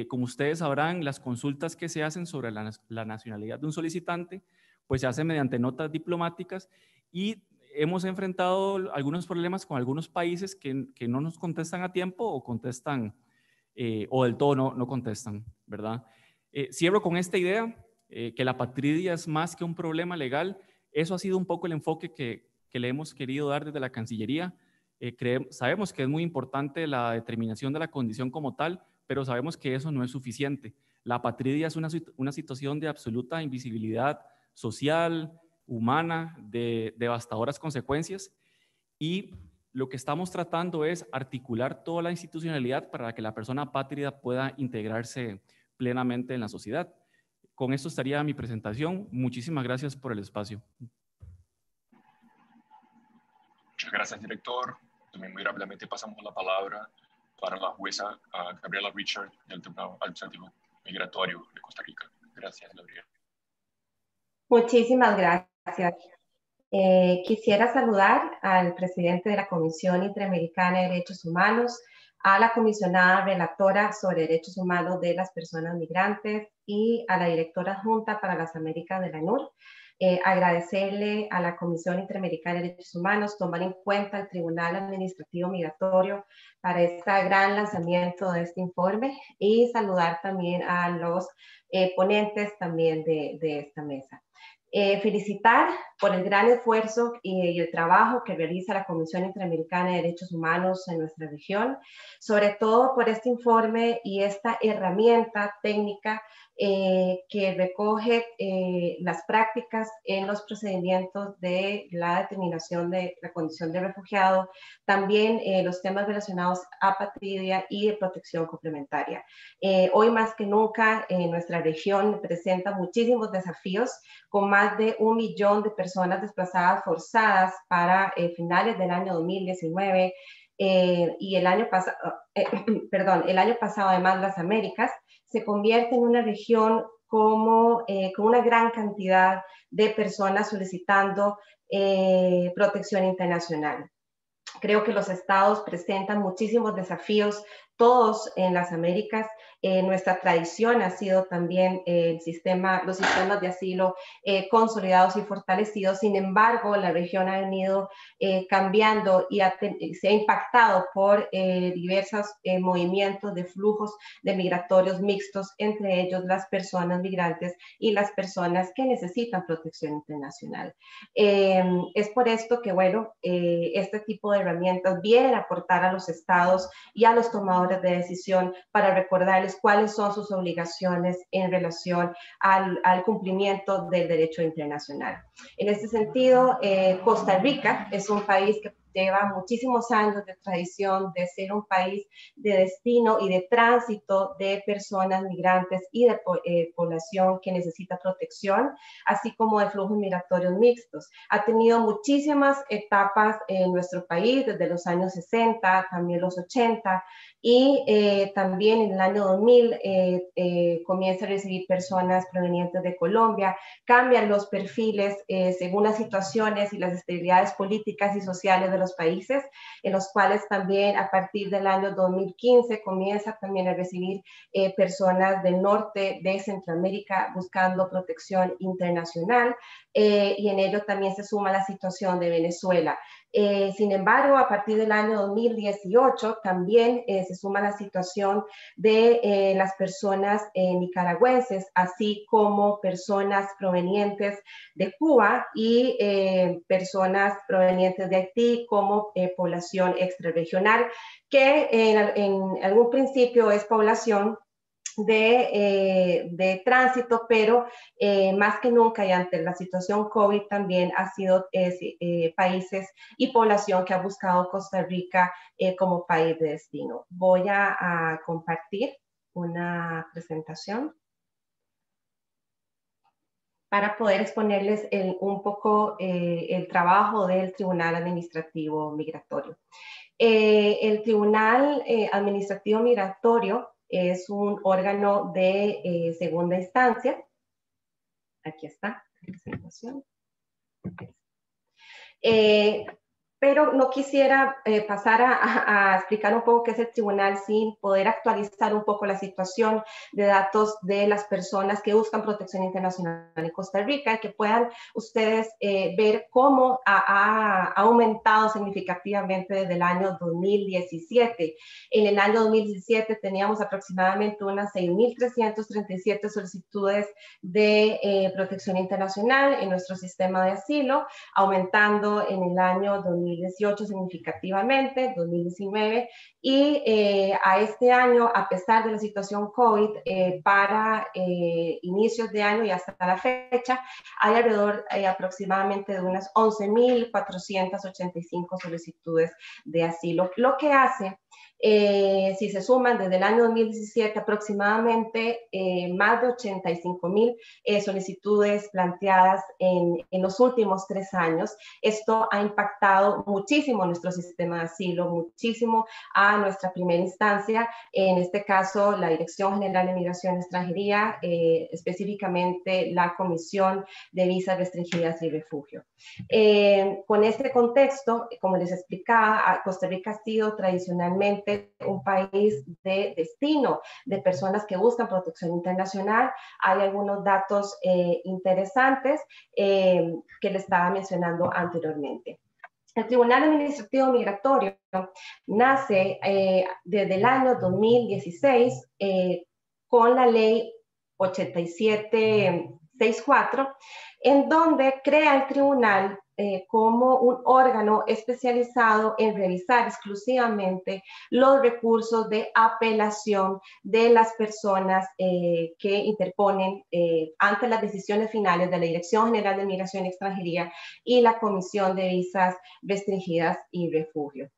Como ustedes sabrán, las consultas que se hacen sobre la nacionalidad de un solicitante, pues se hacen mediante notas diplomáticas, y hemos enfrentado algunos problemas con algunos países que no nos contestan a tiempo o contestan o del todo no contestan, ¿verdad? Cierro con esta idea, que la patria es más que un problema legal. Eso ha sido un poco el enfoque que le hemos querido dar desde la Cancillería. Sabemos que es muy importante la determinación de la condición como tal, pero sabemos que eso no es suficiente. La apatridia es una situación de absoluta invisibilidad social, humana, de devastadoras consecuencias, y lo que estamos tratando es articular toda la institucionalidad para que la persona apátrida pueda integrarse plenamente en la sociedad. Con esto estaría mi presentación. Muchísimas gracias por el espacio. Muchas gracias, director. También muy rápidamente pasamos la palabra para la jueza Gabriela Richard del Tribunal Administrativo Migratorio de Costa Rica. Gracias, Gabriela. Muchísimas gracias. Quisiera saludar al presidente de la Comisión Interamericana de Derechos Humanos, a la comisionada relatora sobre derechos humanos de las personas migrantes y a la directora adjunta para las Américas de la ACNUR. Agradecerle a la Comisión Interamericana de Derechos Humanos tomar en cuenta el Tribunal Administrativo Migratorio para este gran lanzamiento de este informe, y saludar también a los ponentes también de esta mesa. Felicitar por el gran esfuerzo y el trabajo que realiza la Comisión Interamericana de Derechos Humanos en nuestra región, sobre todo por este informe y esta herramienta técnica que recoge las prácticas en los procedimientos de la determinación de la condición de refugiado, también los temas relacionados a apatridia y de protección complementaria. Hoy más que nunca nuestra región presenta muchísimos desafíos, con más de 1 millón de personas desplazadas forzadas para finales del año 2019 y el año pasado, además las Américas se convierte en una región con una gran cantidad de personas solicitando protección internacional. Creo que los estados presentan muchísimos desafíos, todos en las Américas. Nuestra tradición ha sido también los sistemas de asilo consolidados y fortalecidos. Sin embargo, la región ha venido cambiando y se ha impactado por diversos movimientos de flujos de migratorios mixtos, entre ellos las personas migrantes y las personas que necesitan protección internacional. Es por esto que, bueno, este tipo de herramientas vienen a aportar a los estados y a los tomadores de decisión para recordarles cuáles son sus obligaciones en relación al cumplimiento del derecho internacional. En este sentido, Costa Rica es un país que lleva muchísimos años de tradición de ser un país de destino y de tránsito de personas migrantes y de población que necesita protección, así como de flujos migratorios mixtos. Ha tenido muchísimas etapas en nuestro país, desde los años 60, también los 80, y también en el año 2000 comienza a recibir personas provenientes de Colombia. Cambian los perfiles según las situaciones y las estabilidades políticas y sociales de los países, en los cuales también a partir del año 2015 comienza también a recibir personas del norte de Centroamérica buscando protección internacional, y en ello también se suma la situación de Venezuela. Sin embargo, a partir del año 2018 también se suma la situación de las personas nicaragüenses, así como personas provenientes de Cuba y personas provenientes de Haití como población extrarregional, que en algún principio es población de tránsito, pero más que nunca y ante la situación COVID también ha sido países y población que ha buscado Costa Rica como país de destino. Voy a compartir una presentación. para poder exponerles un poco el trabajo del Tribunal Administrativo Migratorio. El Tribunal Administrativo Migratorio es un órgano de segunda instancia. Aquí está la presentación. Pero no quisiera pasar a explicar un poco qué es el tribunal sin poder actualizar un poco la situación de datos de las personas que buscan protección internacional en Costa Rica, que puedan ustedes ver cómo ha aumentado significativamente desde el año 2017. En el año 2017 teníamos aproximadamente unas 6.337 solicitudes de protección internacional en nuestro sistema de asilo, aumentando en el año 2018 significativamente, 2019, y a este año, a pesar de la situación COVID, para inicios de año y hasta la fecha, hay alrededor aproximadamente de unas 11.485 solicitudes de asilo, lo que hace, si se suman desde el año 2017, aproximadamente más de 85.000 solicitudes planteadas en los últimos 3 años. Esto ha impactado muchísimo nuestro sistema de asilo, muchísimo a nuestra primera instancia, en este caso la Dirección General de Migración y Extranjería, específicamente la Comisión de Visas Restringidas y Refugio. Con este contexto, como les explicaba, Costa Rica ha sido tradicionalmente un país de destino de personas que buscan protección internacional. Hay algunos datos interesantes que les estaba mencionando anteriormente. El Tribunal Administrativo Migratorio nace desde el año 2016 con la Ley 8764, en donde crea el tribunal como un órgano especializado en revisar exclusivamente los recursos de apelación de las personas que interponen ante las decisiones finales de la Dirección General de Migración y Extranjería y la Comisión de Visas Restringidas y Refugio.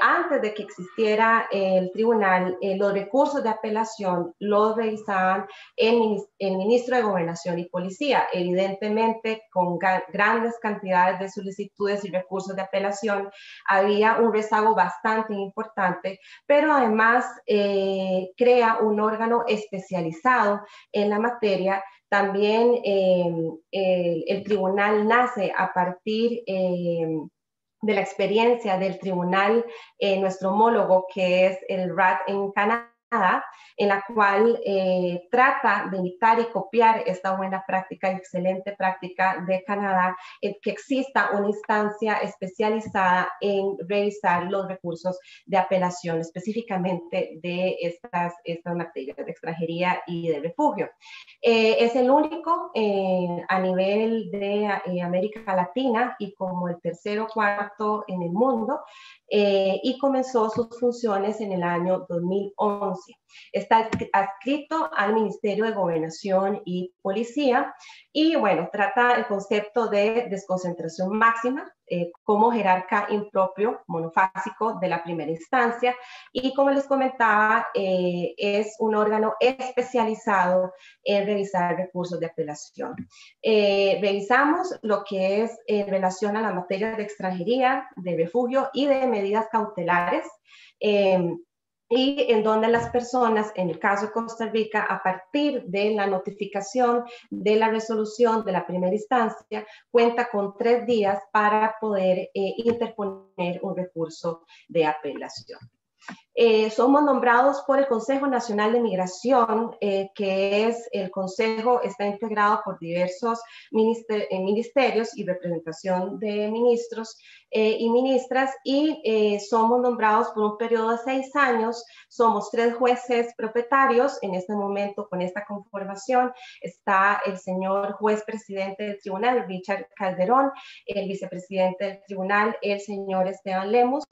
Antes de que existiera el tribunal, los recursos de apelación los revisaban el ministro de Gobernación y Policía, evidentemente con grandes cantidades de solicitudes y recursos de apelación. Había un rezago bastante importante, pero además crea un órgano especializado en la materia. También el tribunal nace a partir de la experiencia del tribunal, nuestro homólogo, que es el RAT en Canadá, en la cual trata de imitar y copiar esta buena práctica, excelente práctica de Canadá, que exista una instancia especializada en revisar los recursos de apelación, específicamente de estas materias de extranjería y de refugio. Es el único a nivel de América Latina y como el tercero o cuarto en el mundo, y comenzó sus funciones en el año 2011. Está adscrito al Ministerio de Gobernación y Policía y, bueno, trata el concepto de desconcentración máxima como jerarca impropio monofásico de la primera instancia y, como les comentaba, es un órgano especializado en revisar recursos de apelación. Revisamos lo que es en relación a las materias de extranjería, de refugio y de medidas cautelares, y en donde las personas, en el caso de Costa Rica, a partir de la notificación de la resolución de la primera instancia, cuenta con 3 días para poder interponer un recurso de apelación. Somos nombrados por el Consejo Nacional de Migración, que es el consejo, está integrado por diversos ministerios y representación de ministros y ministras, y somos nombrados por un periodo de 6 años. Somos 3 jueces propietarios. En este momento, con esta conformación, está el señor juez presidente del tribunal, Richard Calderón, el vicepresidente del tribunal, el señor Esteban Lemus,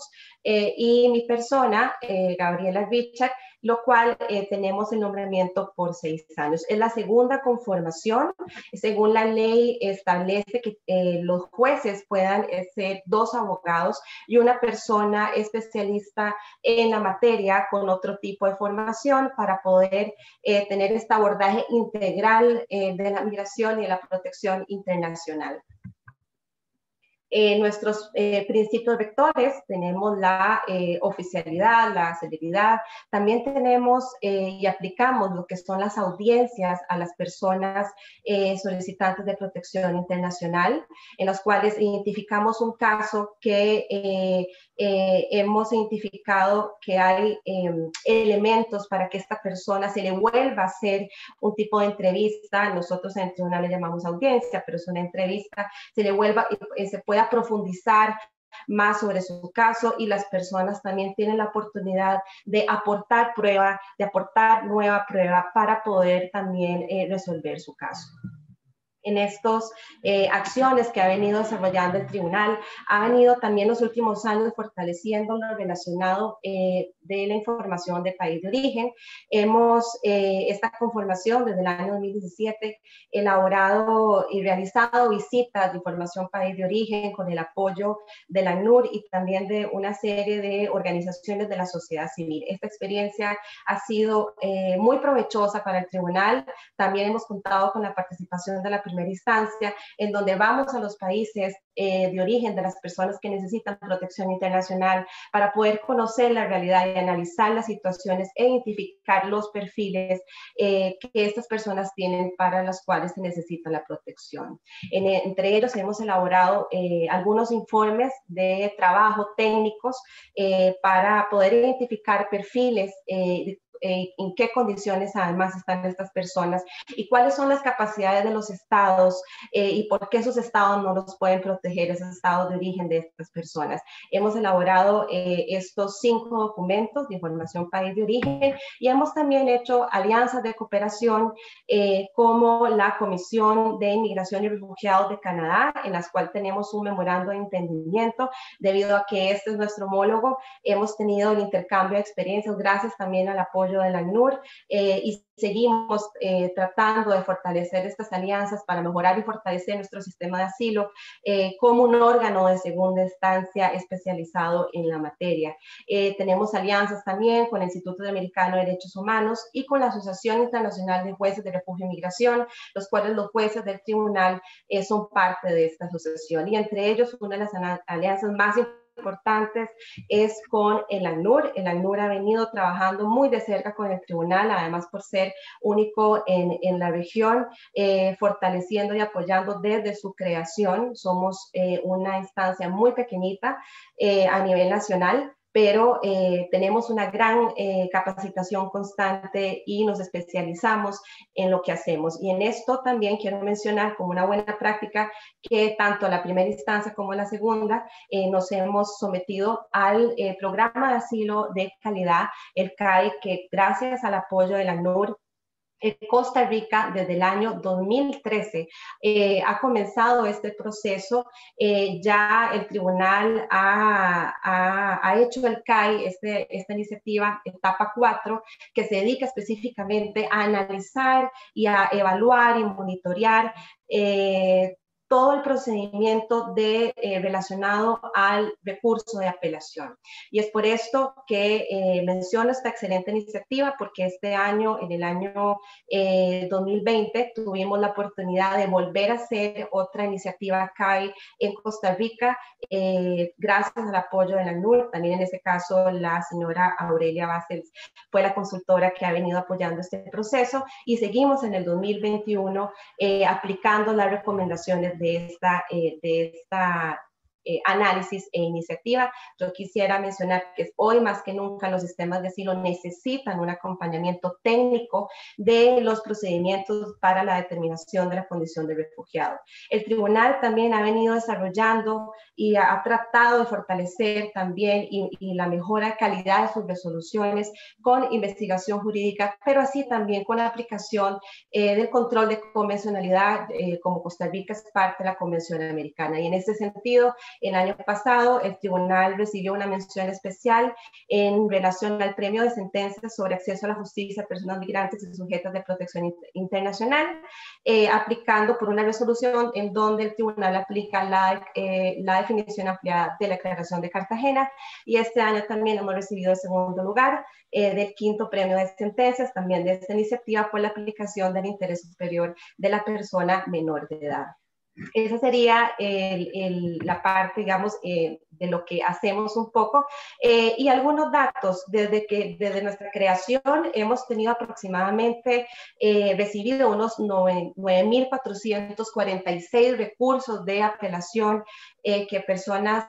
y mi persona, Gabriela Richard, lo cual tenemos el nombramiento por 6 años. Es la segunda conformación. Según la ley establece que los jueces puedan ser 2 abogados y una persona especialista en la materia con otro tipo de formación para poder tener este abordaje integral de la migración y de la protección internacional. Nuestros principios rectores tenemos la oficialidad, la celeridad, también tenemos y aplicamos lo que son las audiencias a las personas solicitantes de protección internacional, en las cuales identificamos un caso que hemos identificado que hay elementos para que esta persona se le vuelva a hacer un tipo de entrevista. Nosotros en el tribunal le llamamos audiencia, pero es una entrevista, se le vuelva, se puede a profundizar más sobre su caso, y las personas también tienen la oportunidad de aportar prueba, de aportar nueva prueba para poder también resolver su caso. En estas acciones que ha venido desarrollando el tribunal, ha venido también los últimos años fortaleciendo lo relacionado de la información de país de origen. Hemos, esta conformación desde el año 2017, elaborado y realizado visitas de información país de origen con el apoyo de la ACNUR y también de una serie de organizaciones de la sociedad civil. Esta experiencia ha sido muy provechosa para el tribunal. También hemos contado con la participación de la instancia, en donde vamos a los países de origen de las personas que necesitan protección internacional para poder conocer la realidad y analizar las situaciones e identificar los perfiles que estas personas tienen para las cuales se necesita la protección. Entre ellos hemos elaborado algunos informes de trabajo técnicos para poder identificar perfiles en qué condiciones además están estas personas y cuáles son las capacidades de los estados y por qué esos estados no los pueden proteger, esos estados de origen de estas personas. Hemos elaborado estos 5 documentos de información país de origen y hemos también hecho alianzas de cooperación como la Comisión de Inmigración y Refugiados de Canadá, en las cuales tenemos un memorando de entendimiento. Debido a que este es nuestro homólogo, hemos tenido el intercambio de experiencias gracias también al apoyo de la ACNUR y seguimos tratando de fortalecer estas alianzas para mejorar y fortalecer nuestro sistema de asilo como un órgano de segunda instancia especializado en la materia. Tenemos alianzas también con el Instituto Americano de Derechos Humanos y con la Asociación Internacional de Jueces de Refugio y Migración, los cuales los jueces del tribunal son parte de esta asociación, y entre ellos una de las alianzas más importantes es con el ACNUR. El ACNUR ha venido trabajando muy de cerca con el tribunal, además por ser único en la región, fortaleciendo y apoyando desde su creación. Somos una instancia muy pequeñita a nivel nacional, pero tenemos una gran capacitación constante y nos especializamos en lo que hacemos. Y en esto también quiero mencionar como una buena práctica que tanto la primera instancia como la segunda nos hemos sometido al programa de asilo de calidad, el CAI, que gracias al apoyo de la ACNUR, Costa Rica desde el año 2013 ha comenzado este proceso. Ya el tribunal ha hecho el CAI, esta iniciativa, etapa 4, que se dedica específicamente a analizar y a evaluar y monitorear todo el procedimiento relacionado al recurso de apelación. Y es por esto que menciono esta excelente iniciativa, porque este año, en el año 2020, tuvimos la oportunidad de volver a hacer otra iniciativa CAI en Costa Rica, gracias al apoyo de la ACNUR. También en ese caso la señora Aurelia Bassels fue la consultora que ha venido apoyando este proceso, y seguimos en el 2021 aplicando las recomendaciones de esta análisis e iniciativa. Yo quisiera mencionar que hoy más que nunca los sistemas de asilo necesitan un acompañamiento técnico de los procedimientos para la determinación de la condición de refugiado. El tribunal también ha venido desarrollando y ha tratado de fortalecer también y la mejora de calidad de sus resoluciones con investigación jurídica, pero así también con la aplicación del control de convencionalidad, como Costa Rica es parte de la Convención Americana. Y en ese sentido, El año pasado, el tribunal recibió una mención especial en relación al premio de sentencias sobre acceso a la justicia a personas migrantes y sujetas de protección internacional, aplicando por una resolución en donde el tribunal aplica la definición ampliada de la Declaración de Cartagena, y este año también hemos recibido el segundo lugar del quinto premio de sentencias, también de esta iniciativa, por la aplicación del interés superior de la persona menor de edad. Esa sería la parte, digamos, de lo que hacemos un poco. Y algunos datos, desde nuestra creación hemos tenido aproximadamente recibido unos 9.446 recursos de apelación que personas...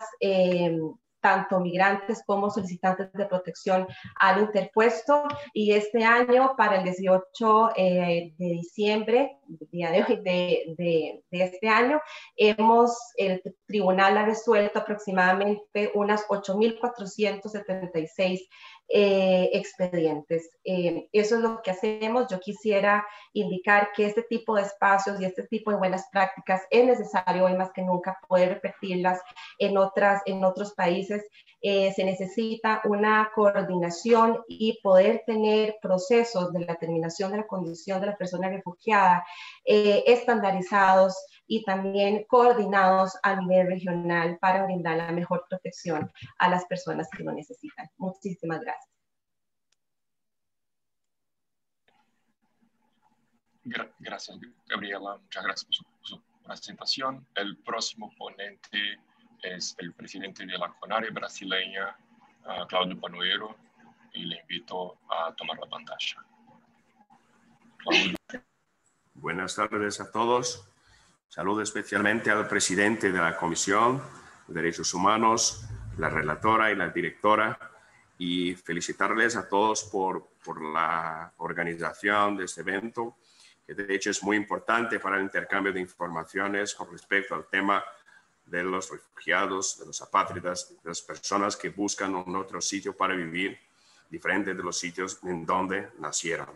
tanto migrantes como solicitantes de protección han interpuesto, y este año, para el 18 de diciembre, día de hoy de este año, el tribunal ha resuelto aproximadamente unas 8.476 expedientes. Eso es lo que hacemos. Yo quisiera indicar que este tipo de espacios y este tipo de buenas prácticas es necesario hoy más que nunca poder repetirlas en otros países. Se necesita una coordinación y poder tener procesos de la determinación de la condición de la persona refugiada estandarizados y también coordinados a nivel regional para brindar la mejor protección a las personas que lo necesitan. Muchísimas gracias. Gracias, Gabriela. Muchas gracias por su presentación. El próximo ponente es el presidente de la CONARE brasileña, Claudio Panuero, y le invito a tomar la pantalla. Claudio. Buenas tardes a todos. Saludo especialmente al presidente de la Comisión de Derechos Humanos, la relatora y la directora, y felicitarles a todos por la organización de este evento, que de hecho es muy importante para el intercambio de informaciones con respecto al tema de los refugiados, de los apátridas, de las personas que buscan un otro sitio para vivir, diferente de los sitios en donde nacieron.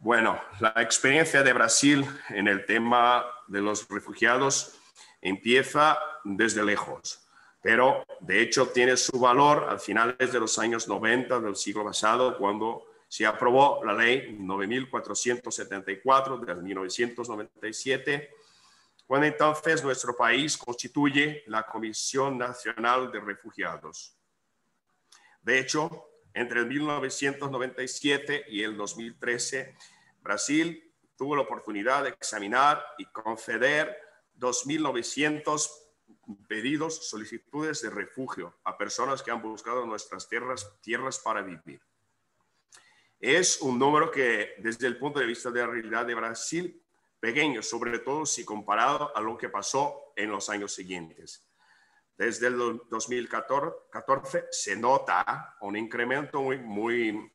Bueno, la experiencia de Brasil en el tema de los refugiados empieza desde lejos, pero de hecho tiene su valor a finales de los años 90 del siglo pasado, cuando se aprobó la Ley 9474 de 1997, cuando entonces nuestro país constituye la Comisión Nacional de Refugiados. De hecho, entre el 1997 y el 2013, Brasil tuvo la oportunidad de examinar y conceder 2.900 pedidos, solicitudes de refugio a personas que han buscado nuestras tierras para vivir. Es un número que, desde el punto de vista de la realidad de Brasil, pequeño, sobre todo si comparado a lo que pasó en los años siguientes. Desde el 2014 se nota un incremento muy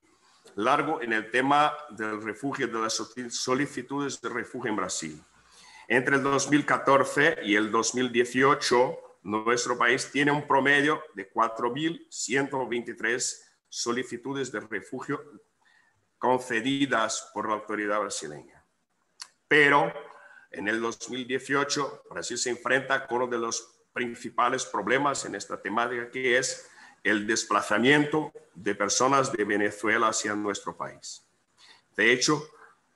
largo en el tema del refugio, de las solicitudes de refugio en Brasil. Entre el 2014 y el 2018, nuestro país tiene un promedio de 4.123 solicitudes de refugio concedidas por la autoridad brasileña. Pero en el 2018, Brasil se enfrenta con uno de los principales problemas en esta temática, que es el desplazamiento de personas de Venezuela hacia nuestro país. De hecho,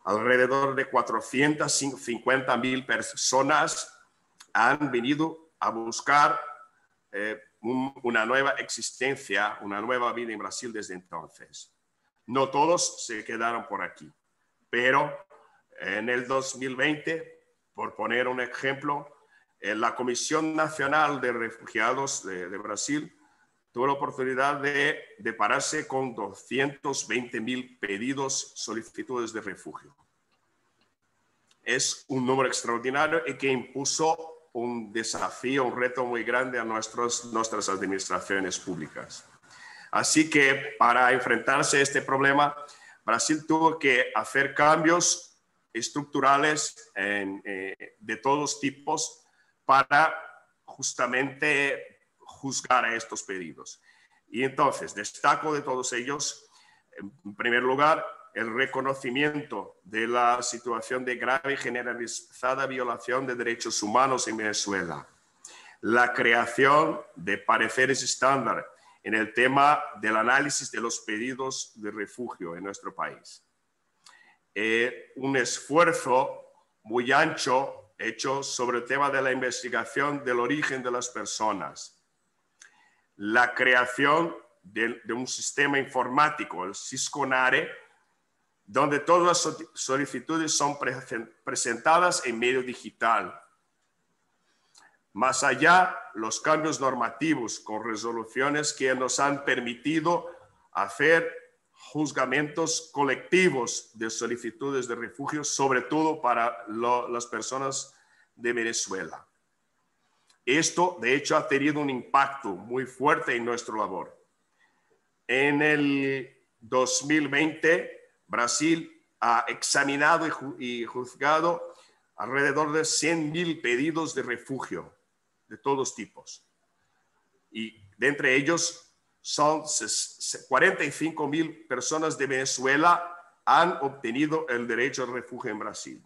alrededor de 450.000 personas han venido a buscar una nueva existencia, una nueva vida en Brasil desde entonces. No todos se quedaron por aquí, pero en el 2020, por poner un ejemplo, la Comisión Nacional de Refugiados de Brasil tuvo la oportunidad de pararse con 220.000 pedidos, solicitudes de refugio. Es un número extraordinario y que impuso un desafío, un reto muy grande a nuestras administraciones públicas. Así que para enfrentarse a este problema, Brasil tuvo que hacer cambios estructurales de todos tipos para justamente juzgar a estos pedidos. Y entonces, destaco de todos ellos, en primer lugar, el reconocimiento de la situación de grave y generalizada violación de derechos humanos en Venezuela, la creación de pareceres estándar en el tema del análisis de los pedidos de refugio en nuestro país. Un esfuerzo muy ancho hecho sobre el tema de la investigación del origen de las personas. La creación de un sistema informático, el CIS-CONARE, donde todas las solicitudes son presentadas en medio digital. Más allá, los cambios normativos con resoluciones que nos han permitido hacer juzgamientos colectivos de solicitudes de refugio, sobre todo para las personas de Venezuela. Esto, de hecho, ha tenido un impacto muy fuerte en nuestra labor. En el 2020, Brasil ha examinado y juzgado alrededor de 100.000 pedidos de refugio de todos tipos. Y de entre ellos son 45.000 personas de Venezuela han obtenido el derecho al refugio en Brasil.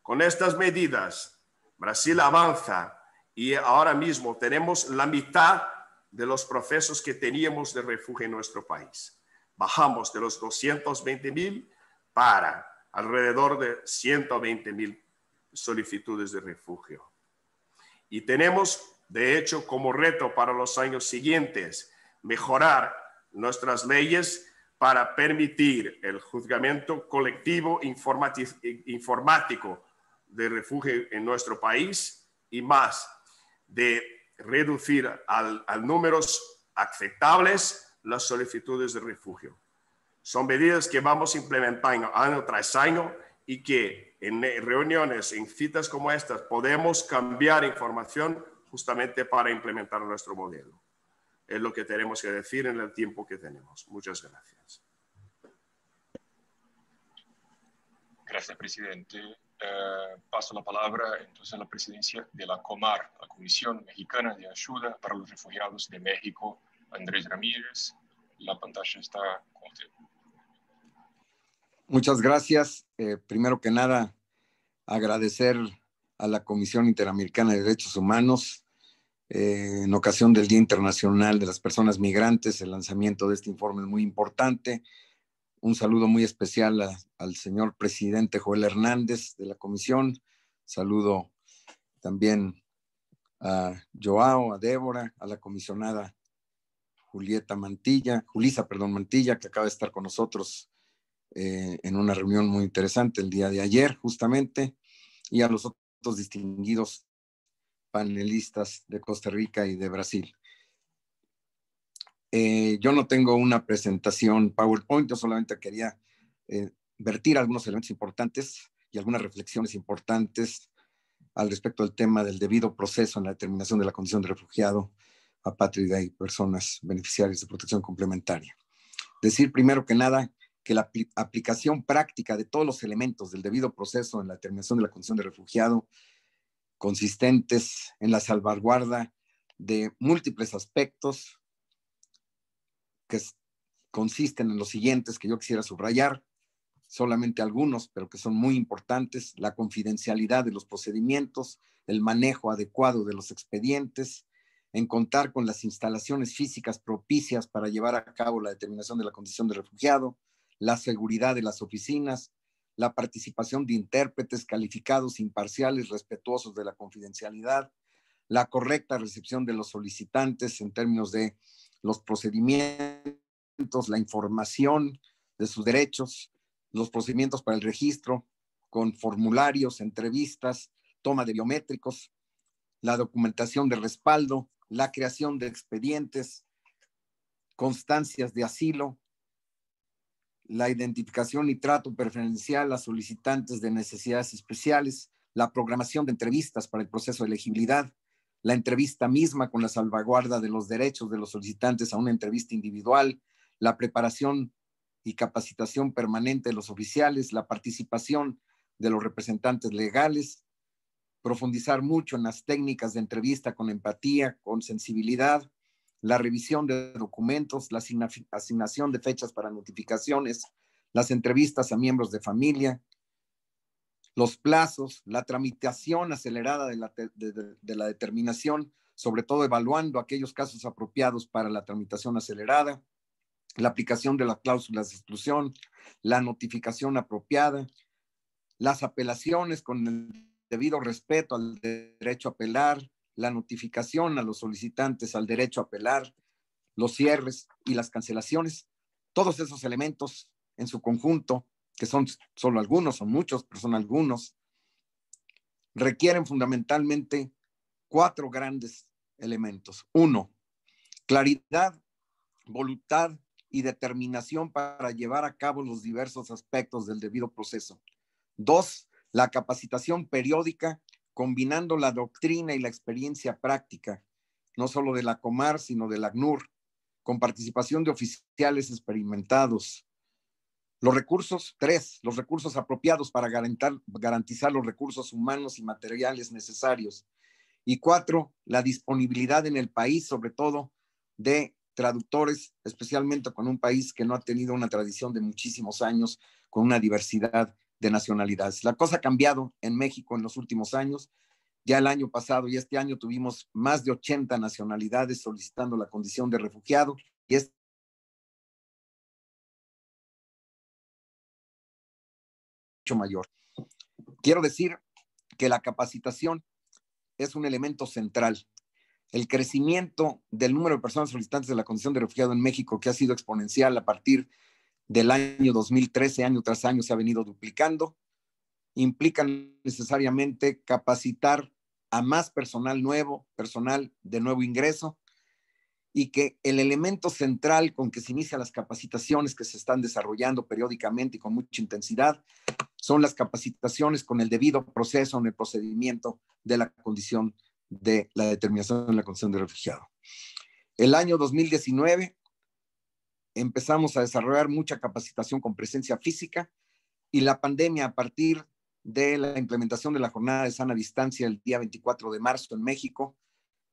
Con estas medidas, Brasil avanza y ahora mismo tenemos la mitad de los procesos que teníamos de refugio en nuestro país. Bajamos de los 220.000 para alrededor de 120.000 solicitudes de refugio. Y tenemos, de hecho, como reto para los años siguientes, mejorar nuestras leyes para permitir el juzgamiento colectivo informático de refugio en nuestro país y más, de reducir a números aceptables las solicitudes de refugio. Son medidas que vamos implementando año tras año y que en reuniones, en citas como estas, podemos cambiar información justamente para implementar nuestro modelo. Es lo que tenemos que decir en el tiempo que tenemos. Muchas gracias. Gracias, presidente. Paso la palabra entonces a la presidencia de la COMAR, la Comisión Mexicana de Ayuda para los Refugiados de México, Andrés Ramírez. La pantalla está con usted. Muchas gracias. Primero que nada, agradecer a la Comisión Interamericana de Derechos Humanos en ocasión del Día Internacional de las Personas Migrantes. El lanzamiento de este informe es muy importante. Un saludo muy especial al señor presidente Joel Hernández de la Comisión. Saludo también a Joao, a Débora, a la comisionada Julissa Mantilla, que acaba de estar con nosotros en una reunión muy interesante el día de ayer, justamente, y a los otros distinguidos panelistas de Costa Rica y de Brasil. Yo no tengo una presentación PowerPoint, yo solamente quería vertir algunos elementos importantes y algunas reflexiones importantes al respecto del tema del debido proceso en la determinación de la condición de refugiado, apátrida y personas beneficiarias de protección complementaria. Decir primero que nada que la aplicación práctica de todos los elementos del debido proceso en la determinación de la condición de refugiado, consistentes en la salvaguarda de múltiples aspectos que consisten en los siguientes que yo quisiera subrayar, solamente algunos, pero que son muy importantes: la confidencialidad de los procedimientos, el manejo adecuado de los expedientes, en contar con las instalaciones físicas propicias para llevar a cabo la determinación de la condición de refugiado, la seguridad de las oficinas, la participación de intérpretes calificados, imparciales, respetuosos de la confidencialidad, la correcta recepción de los solicitantes en términos de los procedimientos, la información de sus derechos, los procedimientos para el registro con formularios, entrevistas, toma de biométricos, la documentación de respaldo, la creación de expedientes, constancias de asilo, la identificación y trato preferencial a solicitantes de necesidades especiales, la programación de entrevistas para el proceso de elegibilidad, la entrevista misma con la salvaguarda de los derechos de los solicitantes a una entrevista individual, la preparación y capacitación permanente de los oficiales, la participación de los representantes legales, profundizar mucho en las técnicas de entrevista con empatía, con sensibilidad, la revisión de documentos, la asignación de fechas para notificaciones, las entrevistas a miembros de familia, los plazos, la tramitación acelerada de la determinación, sobre todo evaluando aquellos casos apropiados para la tramitación acelerada, la aplicación de las cláusulas de exclusión, la notificación apropiada, las apelaciones con el debido respeto al derecho a apelar, la notificación a los solicitantes al derecho a apelar, los cierres y las cancelaciones. Todos esos elementos en su conjunto, que son solo algunos, son muchos, pero son algunos, requieren fundamentalmente cuatro grandes elementos. Uno, claridad, voluntad y determinación para llevar a cabo los diversos aspectos del debido proceso. Dos, la capacitación periódica, combinando la doctrina y la experiencia práctica, no solo de la COMAR, sino de la ACNUR, con participación de oficiales experimentados. Los recursos, tres, los recursos apropiados para garantizar los recursos humanos y materiales necesarios. Y cuatro, la disponibilidad en el país, sobre todo de traductores, especialmente con un país que no ha tenido una tradición de muchísimos años, con una diversidad de nacionalidades. La cosa ha cambiado en México en los últimos años. Ya el año pasado y este año tuvimos más de 80 nacionalidades solicitando la condición de refugiado, y mucho mayor. Quiero decir que la capacitación es un elemento central. El crecimiento del número de personas solicitantes de la condición de refugiado en México, que ha sido exponencial a partir del año 2013, año tras año se ha venido duplicando, implica necesariamente capacitar a más personal nuevo, personal de nuevo ingreso, y que el elemento central con que se inician las capacitaciones que se están desarrollando periódicamente y con mucha intensidad son las capacitaciones con el debido proceso en el procedimiento de la condición de la determinación de la condición de refugiado. El año 2019 empezamos a desarrollar mucha capacitación con presencia física, y la pandemia, a partir de la implementación de la jornada de sana distancia el día 24 de marzo en México,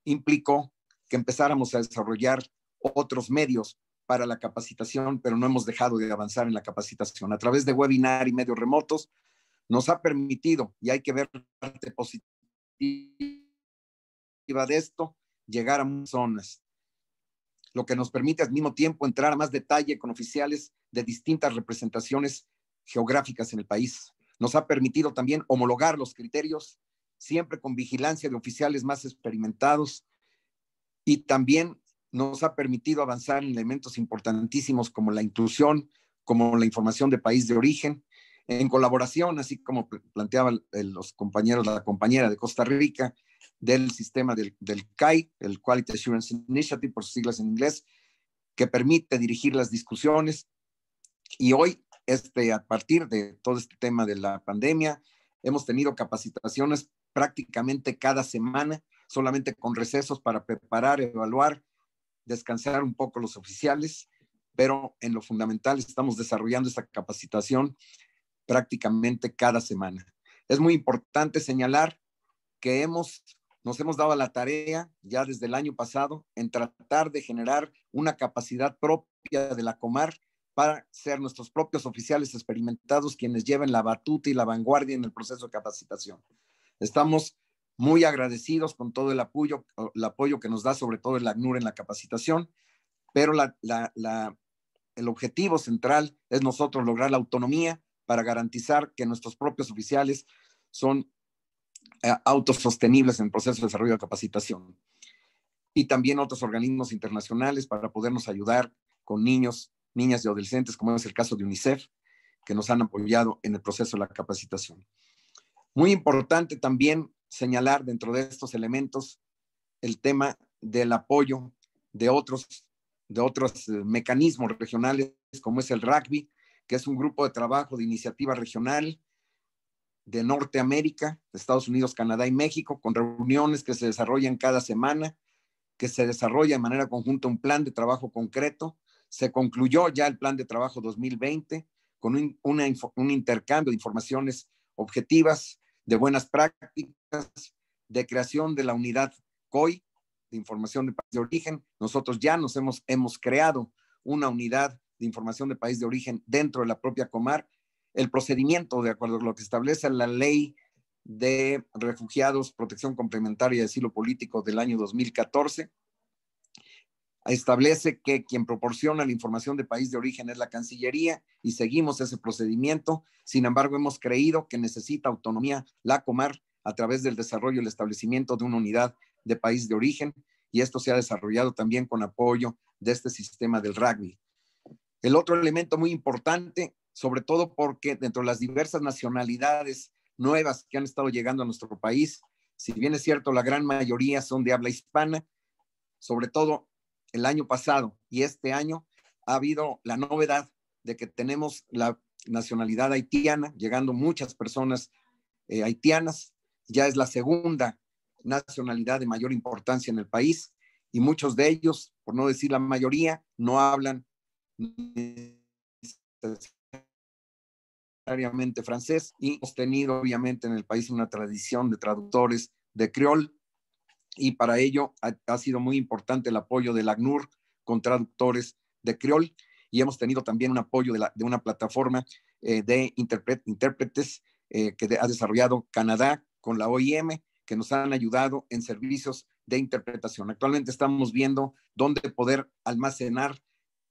implicó que empezáramos a desarrollar otros medios para la capacitación, pero no hemos dejado de avanzar en la capacitación. A través de webinar y medios remotos nos ha permitido, y hay que ver la parte positiva de esto, llegar a muchas zonas, lo que nos permite al mismo tiempo entrar a más detalle con oficiales de distintas representaciones geográficas en el país. Nos ha permitido también homologar los criterios, siempre con vigilancia de oficiales más experimentados, y también nos ha permitido avanzar en elementos importantísimos como la inclusión, como la información de país de origen, en colaboración, así como planteaban los compañeros, la compañera de Costa Rica, del sistema del CAI, el Quality Assurance Initiative, por sus siglas en inglés, que permite dirigir las discusiones. Y hoy, a partir de todo este tema de la pandemia, hemos tenido capacitaciones prácticamente cada semana, solamente con recesos para preparar, evaluar, descansar un poco los oficiales, pero en lo fundamental estamos desarrollando esta capacitación prácticamente cada semana. Es muy importante señalar que nos hemos dado a la tarea ya desde el año pasado en tratar de generar una capacidad propia de la COMAR para ser nuestros propios oficiales experimentados quienes lleven la batuta y la vanguardia en el proceso de capacitación. Estamos muy agradecidos con todo el apoyo que nos da sobre todo el ACNUR en la capacitación, pero el objetivo central es nosotros lograr la autonomía para garantizar que nuestros propios oficiales son autosostenibles en el proceso de desarrollo de capacitación, y también otros organismos internacionales para podernos ayudar con niños, niñas y adolescentes, como es el caso de UNICEF, que nos han apoyado en el proceso de la capacitación. Muy importante también señalar dentro de estos elementos el tema del apoyo de otros mecanismos regionales, como es el RACBI, que es un grupo de trabajo de iniciativa regional de Norteamérica, de Estados Unidos, Canadá y México, con reuniones que se desarrollan cada semana, que se desarrolla de manera conjunta un plan de trabajo concreto. Se concluyó ya el plan de trabajo 2020 con un intercambio de informaciones objetivas, de buenas prácticas, de creación de la unidad COI, de información de país de origen. Nosotros ya hemos creado una unidad de información de país de origen dentro de la propia COMAR, el procedimiento de acuerdo a lo que establece la Ley de Refugiados, Protección Complementaria y Asilo Político del año 2014. Establece que quien proporciona la información de país de origen es la Cancillería y seguimos ese procedimiento. Sin embargo, hemos creído que necesita autonomía la COMAR a través del desarrollo y el establecimiento de una unidad de país de origen, y esto se ha desarrollado también con apoyo de este sistema del rugby. El otro elemento muy importante, sobre todo porque dentro de las diversas nacionalidades nuevas que han estado llegando a nuestro país, si bien es cierto, la gran mayoría son de habla hispana, sobre todo el año pasado y este año ha habido la novedad de que tenemos la nacionalidad haitiana, llegando muchas personas haitianas. Ya es la segunda nacionalidad de mayor importancia en el país y muchos de ellos, por no decir la mayoría, no hablan necesariamente francés, y hemos tenido obviamente en el país una tradición de traductores de creol. Y para ello ha sido muy importante el apoyo del ACNUR con traductores de creol, y hemos tenido también un apoyo de una plataforma de intérpretes que ha desarrollado Canadá con la OIM, que nos han ayudado en servicios de interpretación. Actualmente estamos viendo dónde poder almacenar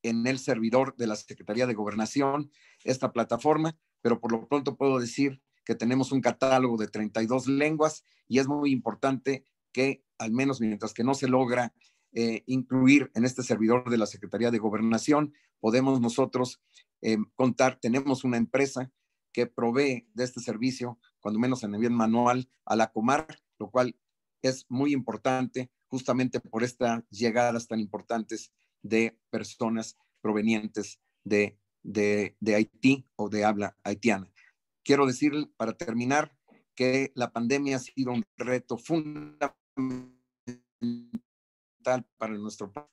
en el servidor de la Secretaría de Gobernación esta plataforma, pero por lo pronto puedo decir que tenemos un catálogo de 32 lenguas y es muy importante que al menos mientras que no se logra incluir en este servidor de la Secretaría de Gobernación, podemos nosotros contar, tenemos una empresa que provee de este servicio, cuando menos en el bien manual, a la COMAR, lo cual es muy importante justamente por estas llegadas tan importantes de personas provenientes de Haití o de habla haitiana. Quiero decir, para terminar, que la pandemia ha sido un reto fundamental para nuestro país.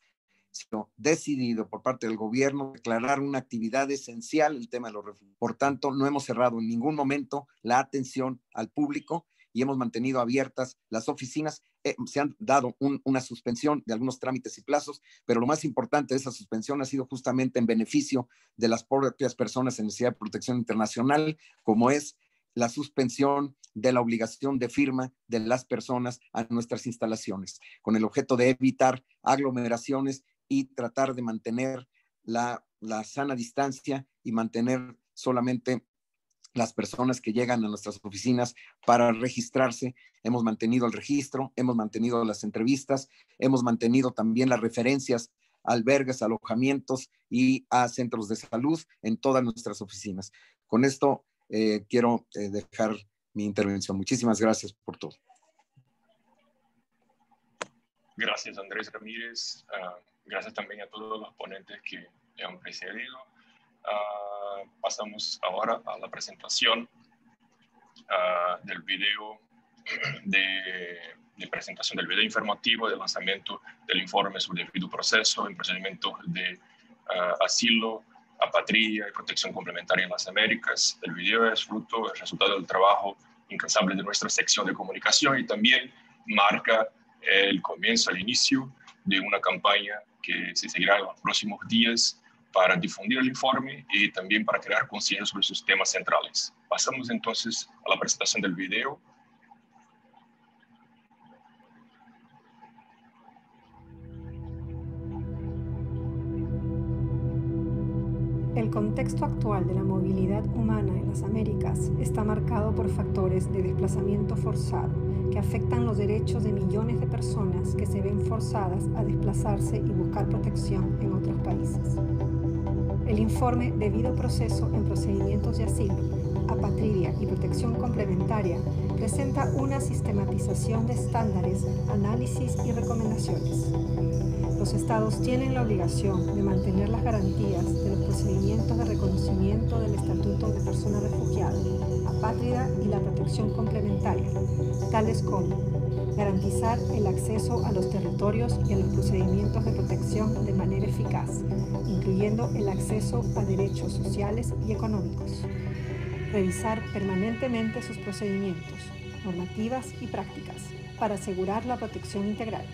Decidido por parte del gobierno declarar una actividad esencial el tema de los refugiados. Por tanto, no hemos cerrado en ningún momento la atención al público y hemos mantenido abiertas las oficinas. Se han dado una suspensión de algunos trámites y plazos, pero lo más importante de esa suspensión ha sido justamente en beneficio de las propias personas en necesidad de protección internacional, como es la suspensión de la obligación de firma de las personas a nuestras instalaciones, con el objeto de evitar aglomeraciones y tratar de mantener la sana distancia y mantener solamente las personas que llegan a nuestras oficinas para registrarse. Hemos mantenido el registro, hemos mantenido las entrevistas, hemos mantenido también las referencias a albergues, alojamientos y a centros de salud en todas nuestras oficinas. Con esto quiero dejar mi intervención. Muchísimas gracias por todo. Gracias, Andrés Ramírez. Gracias también a todos los ponentes que me han precedido. Pasamos ahora a la presentación del video de presentación del video informativo de lanzamiento del informe sobre el debido proceso en procedimientos de asilo, apatría y protección complementaria en las Américas. El video es fruto, es resultado del trabajo incansable de nuestra sección de comunicación y también marca el comienzo, el inicio de una campaña que se seguirá en los próximos días para difundir el informe y también para crear conciencia sobre sus temas centrales. Pasamos entonces a la presentación del video. El contexto actual de la movilidad humana en las Américas está marcado por factores de desplazamiento forzado que afectan los derechos de millones de personas que se ven forzadas a desplazarse y buscar protección en otros países. El informe Debido Proceso en Procedimientos de Asilo, Apatría y Protección Complementaria presenta una sistematización de estándares, análisis y recomendaciones. Los estados tienen la obligación de mantener las garantías de los procedimientos de reconocimiento del Estatuto de Persona Refugiada, Apátrida y la protección complementaria, tales como garantizar el acceso a los territorios y a los procedimientos de protección de manera eficaz, incluyendo el acceso a derechos sociales y económicos, revisar permanentemente sus procedimientos, normativas y prácticas para asegurar la protección integral,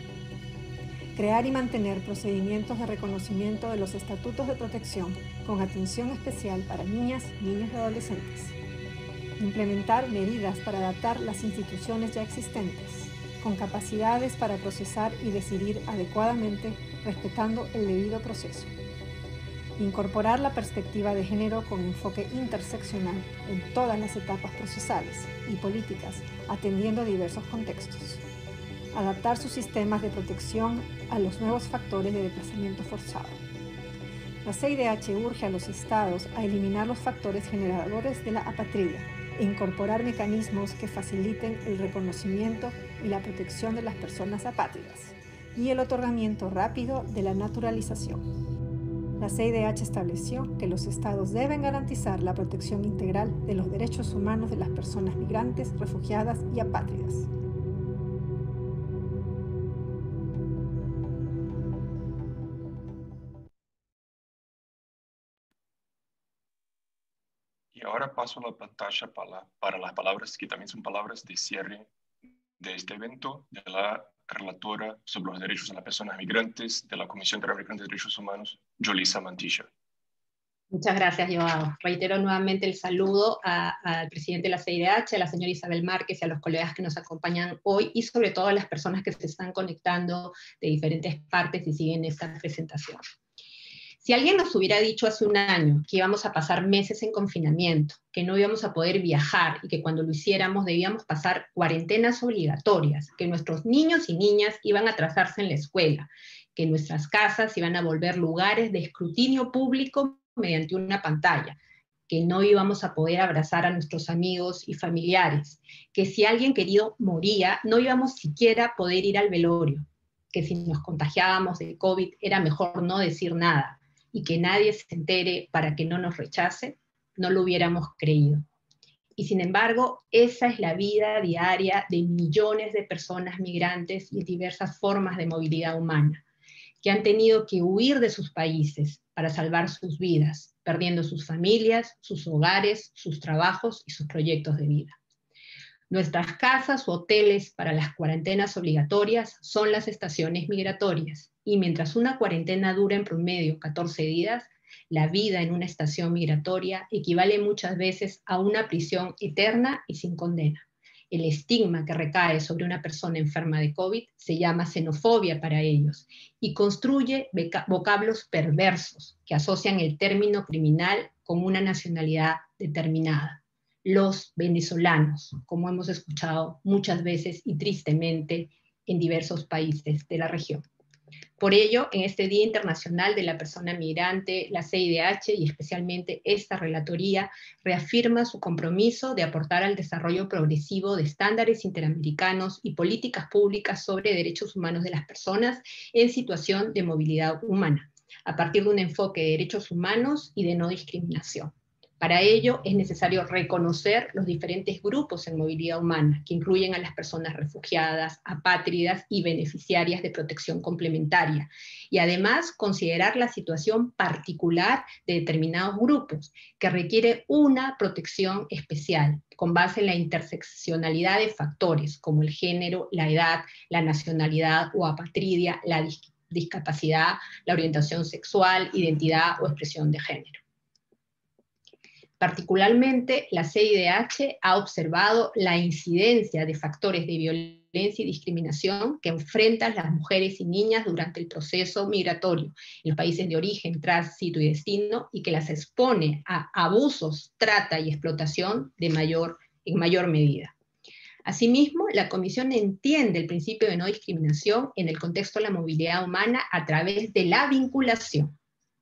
crear y mantener procedimientos de reconocimiento de los estatutos de protección con atención especial para niñas, niños y adolescentes, implementar medidas para adaptar las instituciones ya existentes, con capacidades para procesar y decidir adecuadamente respetando el debido proceso, incorporar la perspectiva de género con enfoque interseccional en todas las etapas procesales y políticas, atendiendo diversos contextos, adaptar sus sistemas de protección a los nuevos factores de desplazamiento forzado. La CIDH urge a los estados a eliminar los factores generadores de la apatría e incorporar mecanismos que faciliten el reconocimiento y la protección de las personas apátridas y el otorgamiento rápido de la naturalización. La CIDH estableció que los estados deben garantizar la protección integral de los derechos humanos de las personas migrantes, refugiadas y apátridas. Y ahora paso la pantalla para las palabras que también son palabras de cierre de este evento de la relatora sobre los derechos de las personas migrantes de la Comisión Interamericana de Derechos Humanos, Julissa Mantilla. Muchas gracias, Joao. Reitero nuevamente el saludo al presidente de la CIDH, a la señora Isabel Márquez y a los colegas que nos acompañan hoy y sobre todo a las personas que se están conectando de diferentes partes y siguen esta presentación. Si alguien nos hubiera dicho hace un año que íbamos a pasar meses en confinamiento, que no íbamos a poder viajar y que cuando lo hiciéramos debíamos pasar cuarentenas obligatorias, que nuestros niños y niñas iban a atrasarse en la escuela, que nuestras casas iban a volver lugares de escrutinio público mediante una pantalla, que no íbamos a poder abrazar a nuestros amigos y familiares, que si alguien querido moría, no íbamos siquiera a poder ir al velorio, que si nos contagiábamos de COVID era mejor no decir nada, y que nadie se entere para que no nos rechace, no lo hubiéramos creído. Y sin embargo, esa es la vida diaria de millones de personas migrantes y diversas formas de movilidad humana, que han tenido que huir de sus países para salvar sus vidas, perdiendo sus familias, sus hogares, sus trabajos y sus proyectos de vida. Nuestras casas u hoteles para las cuarentenas obligatorias son las estaciones migratorias, y mientras una cuarentena dura en promedio 14 días, la vida en una estación migratoria equivale muchas veces a una prisión eterna y sin condena. El estigma que recae sobre una persona enferma de COVID se llama xenofobia para ellos y construye vocablos perversos que asocian el término criminal con una nacionalidad determinada. Los venezolanos, como hemos escuchado muchas veces y tristemente en diversos países de la región. Por ello, en este Día Internacional de la Persona Migrante, la CIDH y especialmente esta relatoría reafirma su compromiso de aportar al desarrollo progresivo de estándares interamericanos y políticas públicas sobre derechos humanos de las personas en situación de movilidad humana, a partir de un enfoque de derechos humanos y de no discriminación. Para ello, es necesario reconocer los diferentes grupos en movilidad humana, que incluyen a las personas refugiadas, apátridas y beneficiarias de protección complementaria, y además considerar la situación particular de determinados grupos, que requiere una protección especial, con base en la interseccionalidad de factores, como el género, la edad, la nacionalidad o apatridia, la discapacidad, la orientación sexual, identidad o expresión de género. Particularmente, la CIDH ha observado la incidencia de factores de violencia y discriminación que enfrentan las mujeres y niñas durante el proceso migratorio en los países de origen, tránsito y destino, y que las expone a abusos, trata y explotación en mayor medida. Asimismo, la Comisión entiende el principio de no discriminación en el contexto de la movilidad humana a través de la vinculación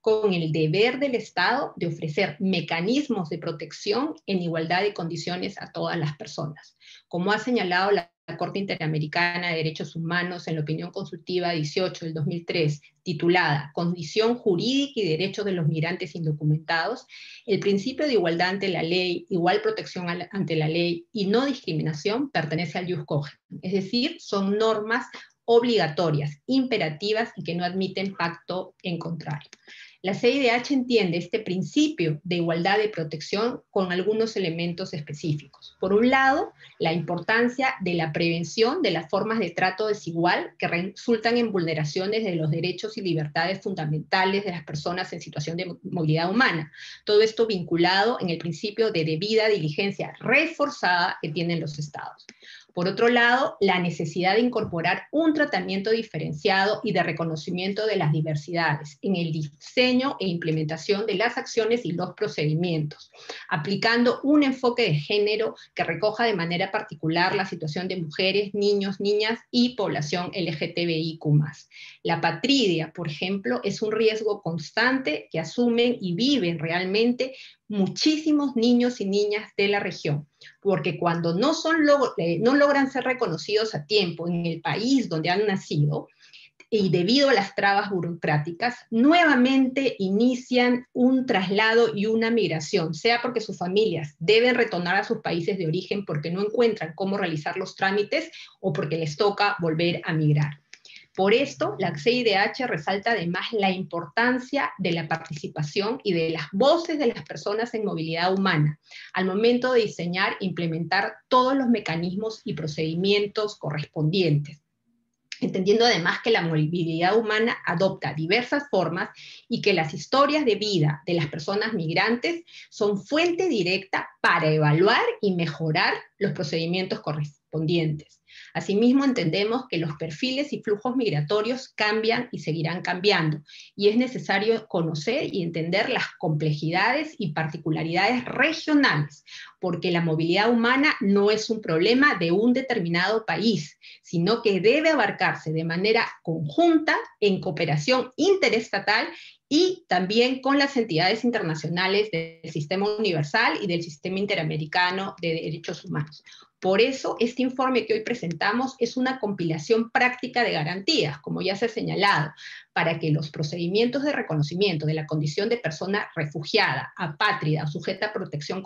con el deber del Estado de ofrecer mecanismos de protección en igualdad de condiciones a todas las personas. Como ha señalado la Corte Interamericana de Derechos Humanos en la opinión consultiva 18 del 2003, titulada Condición jurídica y derechos de los migrantes indocumentados, el principio de igualdad ante la ley, igual protección ante la ley y no discriminación pertenece al ius cogens, es decir, son normas obligatorias, imperativas y que no admiten pacto en contrario. La CIDH entiende este principio de igualdad de protección con algunos elementos específicos. Por un lado, la importancia de la prevención de las formas de trato desigual que resultan en vulneraciones de los derechos y libertades fundamentales de las personas en situación de movilidad humana. Todo esto vinculado en el principio de debida diligencia reforzada que tienen los estados. Por otro lado, la necesidad de incorporar un tratamiento diferenciado y de reconocimiento de las diversidades en el diseño e implementación de las acciones y los procedimientos, aplicando un enfoque de género que recoja de manera particular la situación de mujeres, niños, niñas y población LGTBIQ+. La apatridia, por ejemplo, es un riesgo constante que asumen y viven realmente muchísimos niños y niñas de la región, porque cuando no logran ser reconocidos a tiempo en el país donde han nacido, y debido a las trabas burocráticas, nuevamente inician un traslado y una migración, sea porque sus familias deben retornar a sus países de origen porque no encuentran cómo realizar los trámites o porque les toca volver a migrar. Por esto, la CIDH resalta además la importancia de la participación y de las voces de las personas en movilidad humana al momento de diseñar e implementar todos los mecanismos y procedimientos correspondientes, entendiendo además que la movilidad humana adopta diversas formas y que las historias de vida de las personas migrantes son fuente directa para evaluar y mejorar los procedimientos correspondientes. Asimismo, entendemos que los perfiles y flujos migratorios cambian y seguirán cambiando, y es necesario conocer y entender las complejidades y particularidades regionales, porque la movilidad humana no es un problema de un determinado país, sino que debe abarcarse de manera conjunta, en cooperación interestatal y también con las entidades internacionales del Sistema Universal y del Sistema Interamericano de Derechos Humanos. Por eso, este informe que hoy presentamos es una compilación práctica de garantías, como ya se ha señalado, para que los procedimientos de reconocimiento de la condición de persona refugiada, apátrida o sujeta a protección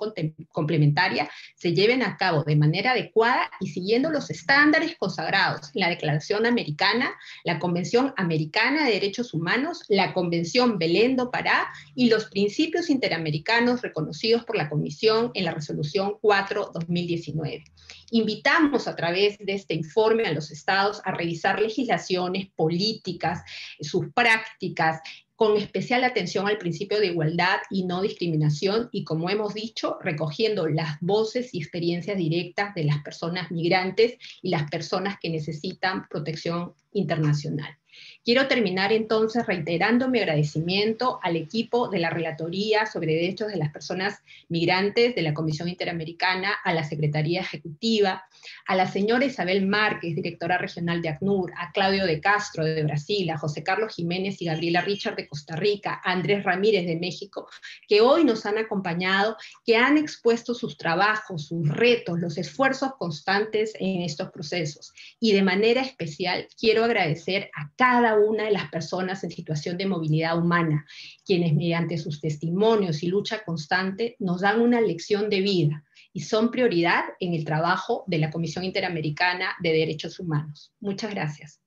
complementaria se lleven a cabo de manera adecuada y siguiendo los estándares consagrados en la Declaración Americana, la Convención Americana de Derechos Humanos, la Convención Belén do Pará y los principios interamericanos reconocidos por la Comisión en la Resolución 4/2019. Invitamos a través de este informe a los estados a revisar legislaciones, políticas, sus prácticas, con especial atención al principio de igualdad y no discriminación, y como hemos dicho, recogiendo las voces y experiencias directas de las personas migrantes y las personas que necesitan protección internacional. Quiero terminar entonces reiterando mi agradecimiento al equipo de la Relatoría sobre Derechos de las Personas Migrantes de la Comisión Interamericana, a la Secretaría Ejecutiva, a la señora Isabel Márquez, directora regional de ACNUR, a Claudio de Castro de Brasil, a José Carlos Jiménez y Gabriela Richard de Costa Rica, a Andrés Ramírez de México, que hoy nos han acompañado, que han expuesto sus trabajos, sus retos, los esfuerzos constantes en estos procesos. Y de manera especial quiero agradecer a cada una de las personas en situación de movilidad humana, quienes mediante sus testimonios y lucha constante nos dan una lección de vida y son prioridad en el trabajo de la Comisión Interamericana de Derechos Humanos. Muchas gracias.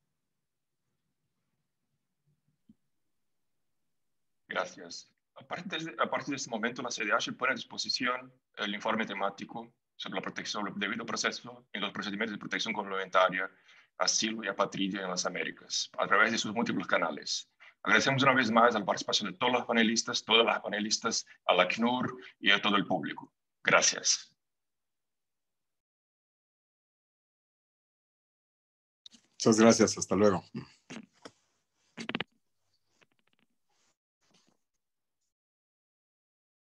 Gracias. A partir de este momento, la CIDH pone a disposición el informe temático sobre la protección, el debido proceso en los procedimientos de protección complementaria, asilo y apatridia en las Américas, a través de sus múltiples canales. Agradecemos una vez más a la participación de todos los panelistas, todas las panelistas, a la ACNUR y a todo el público. Gracias. Muchas gracias. Hasta luego.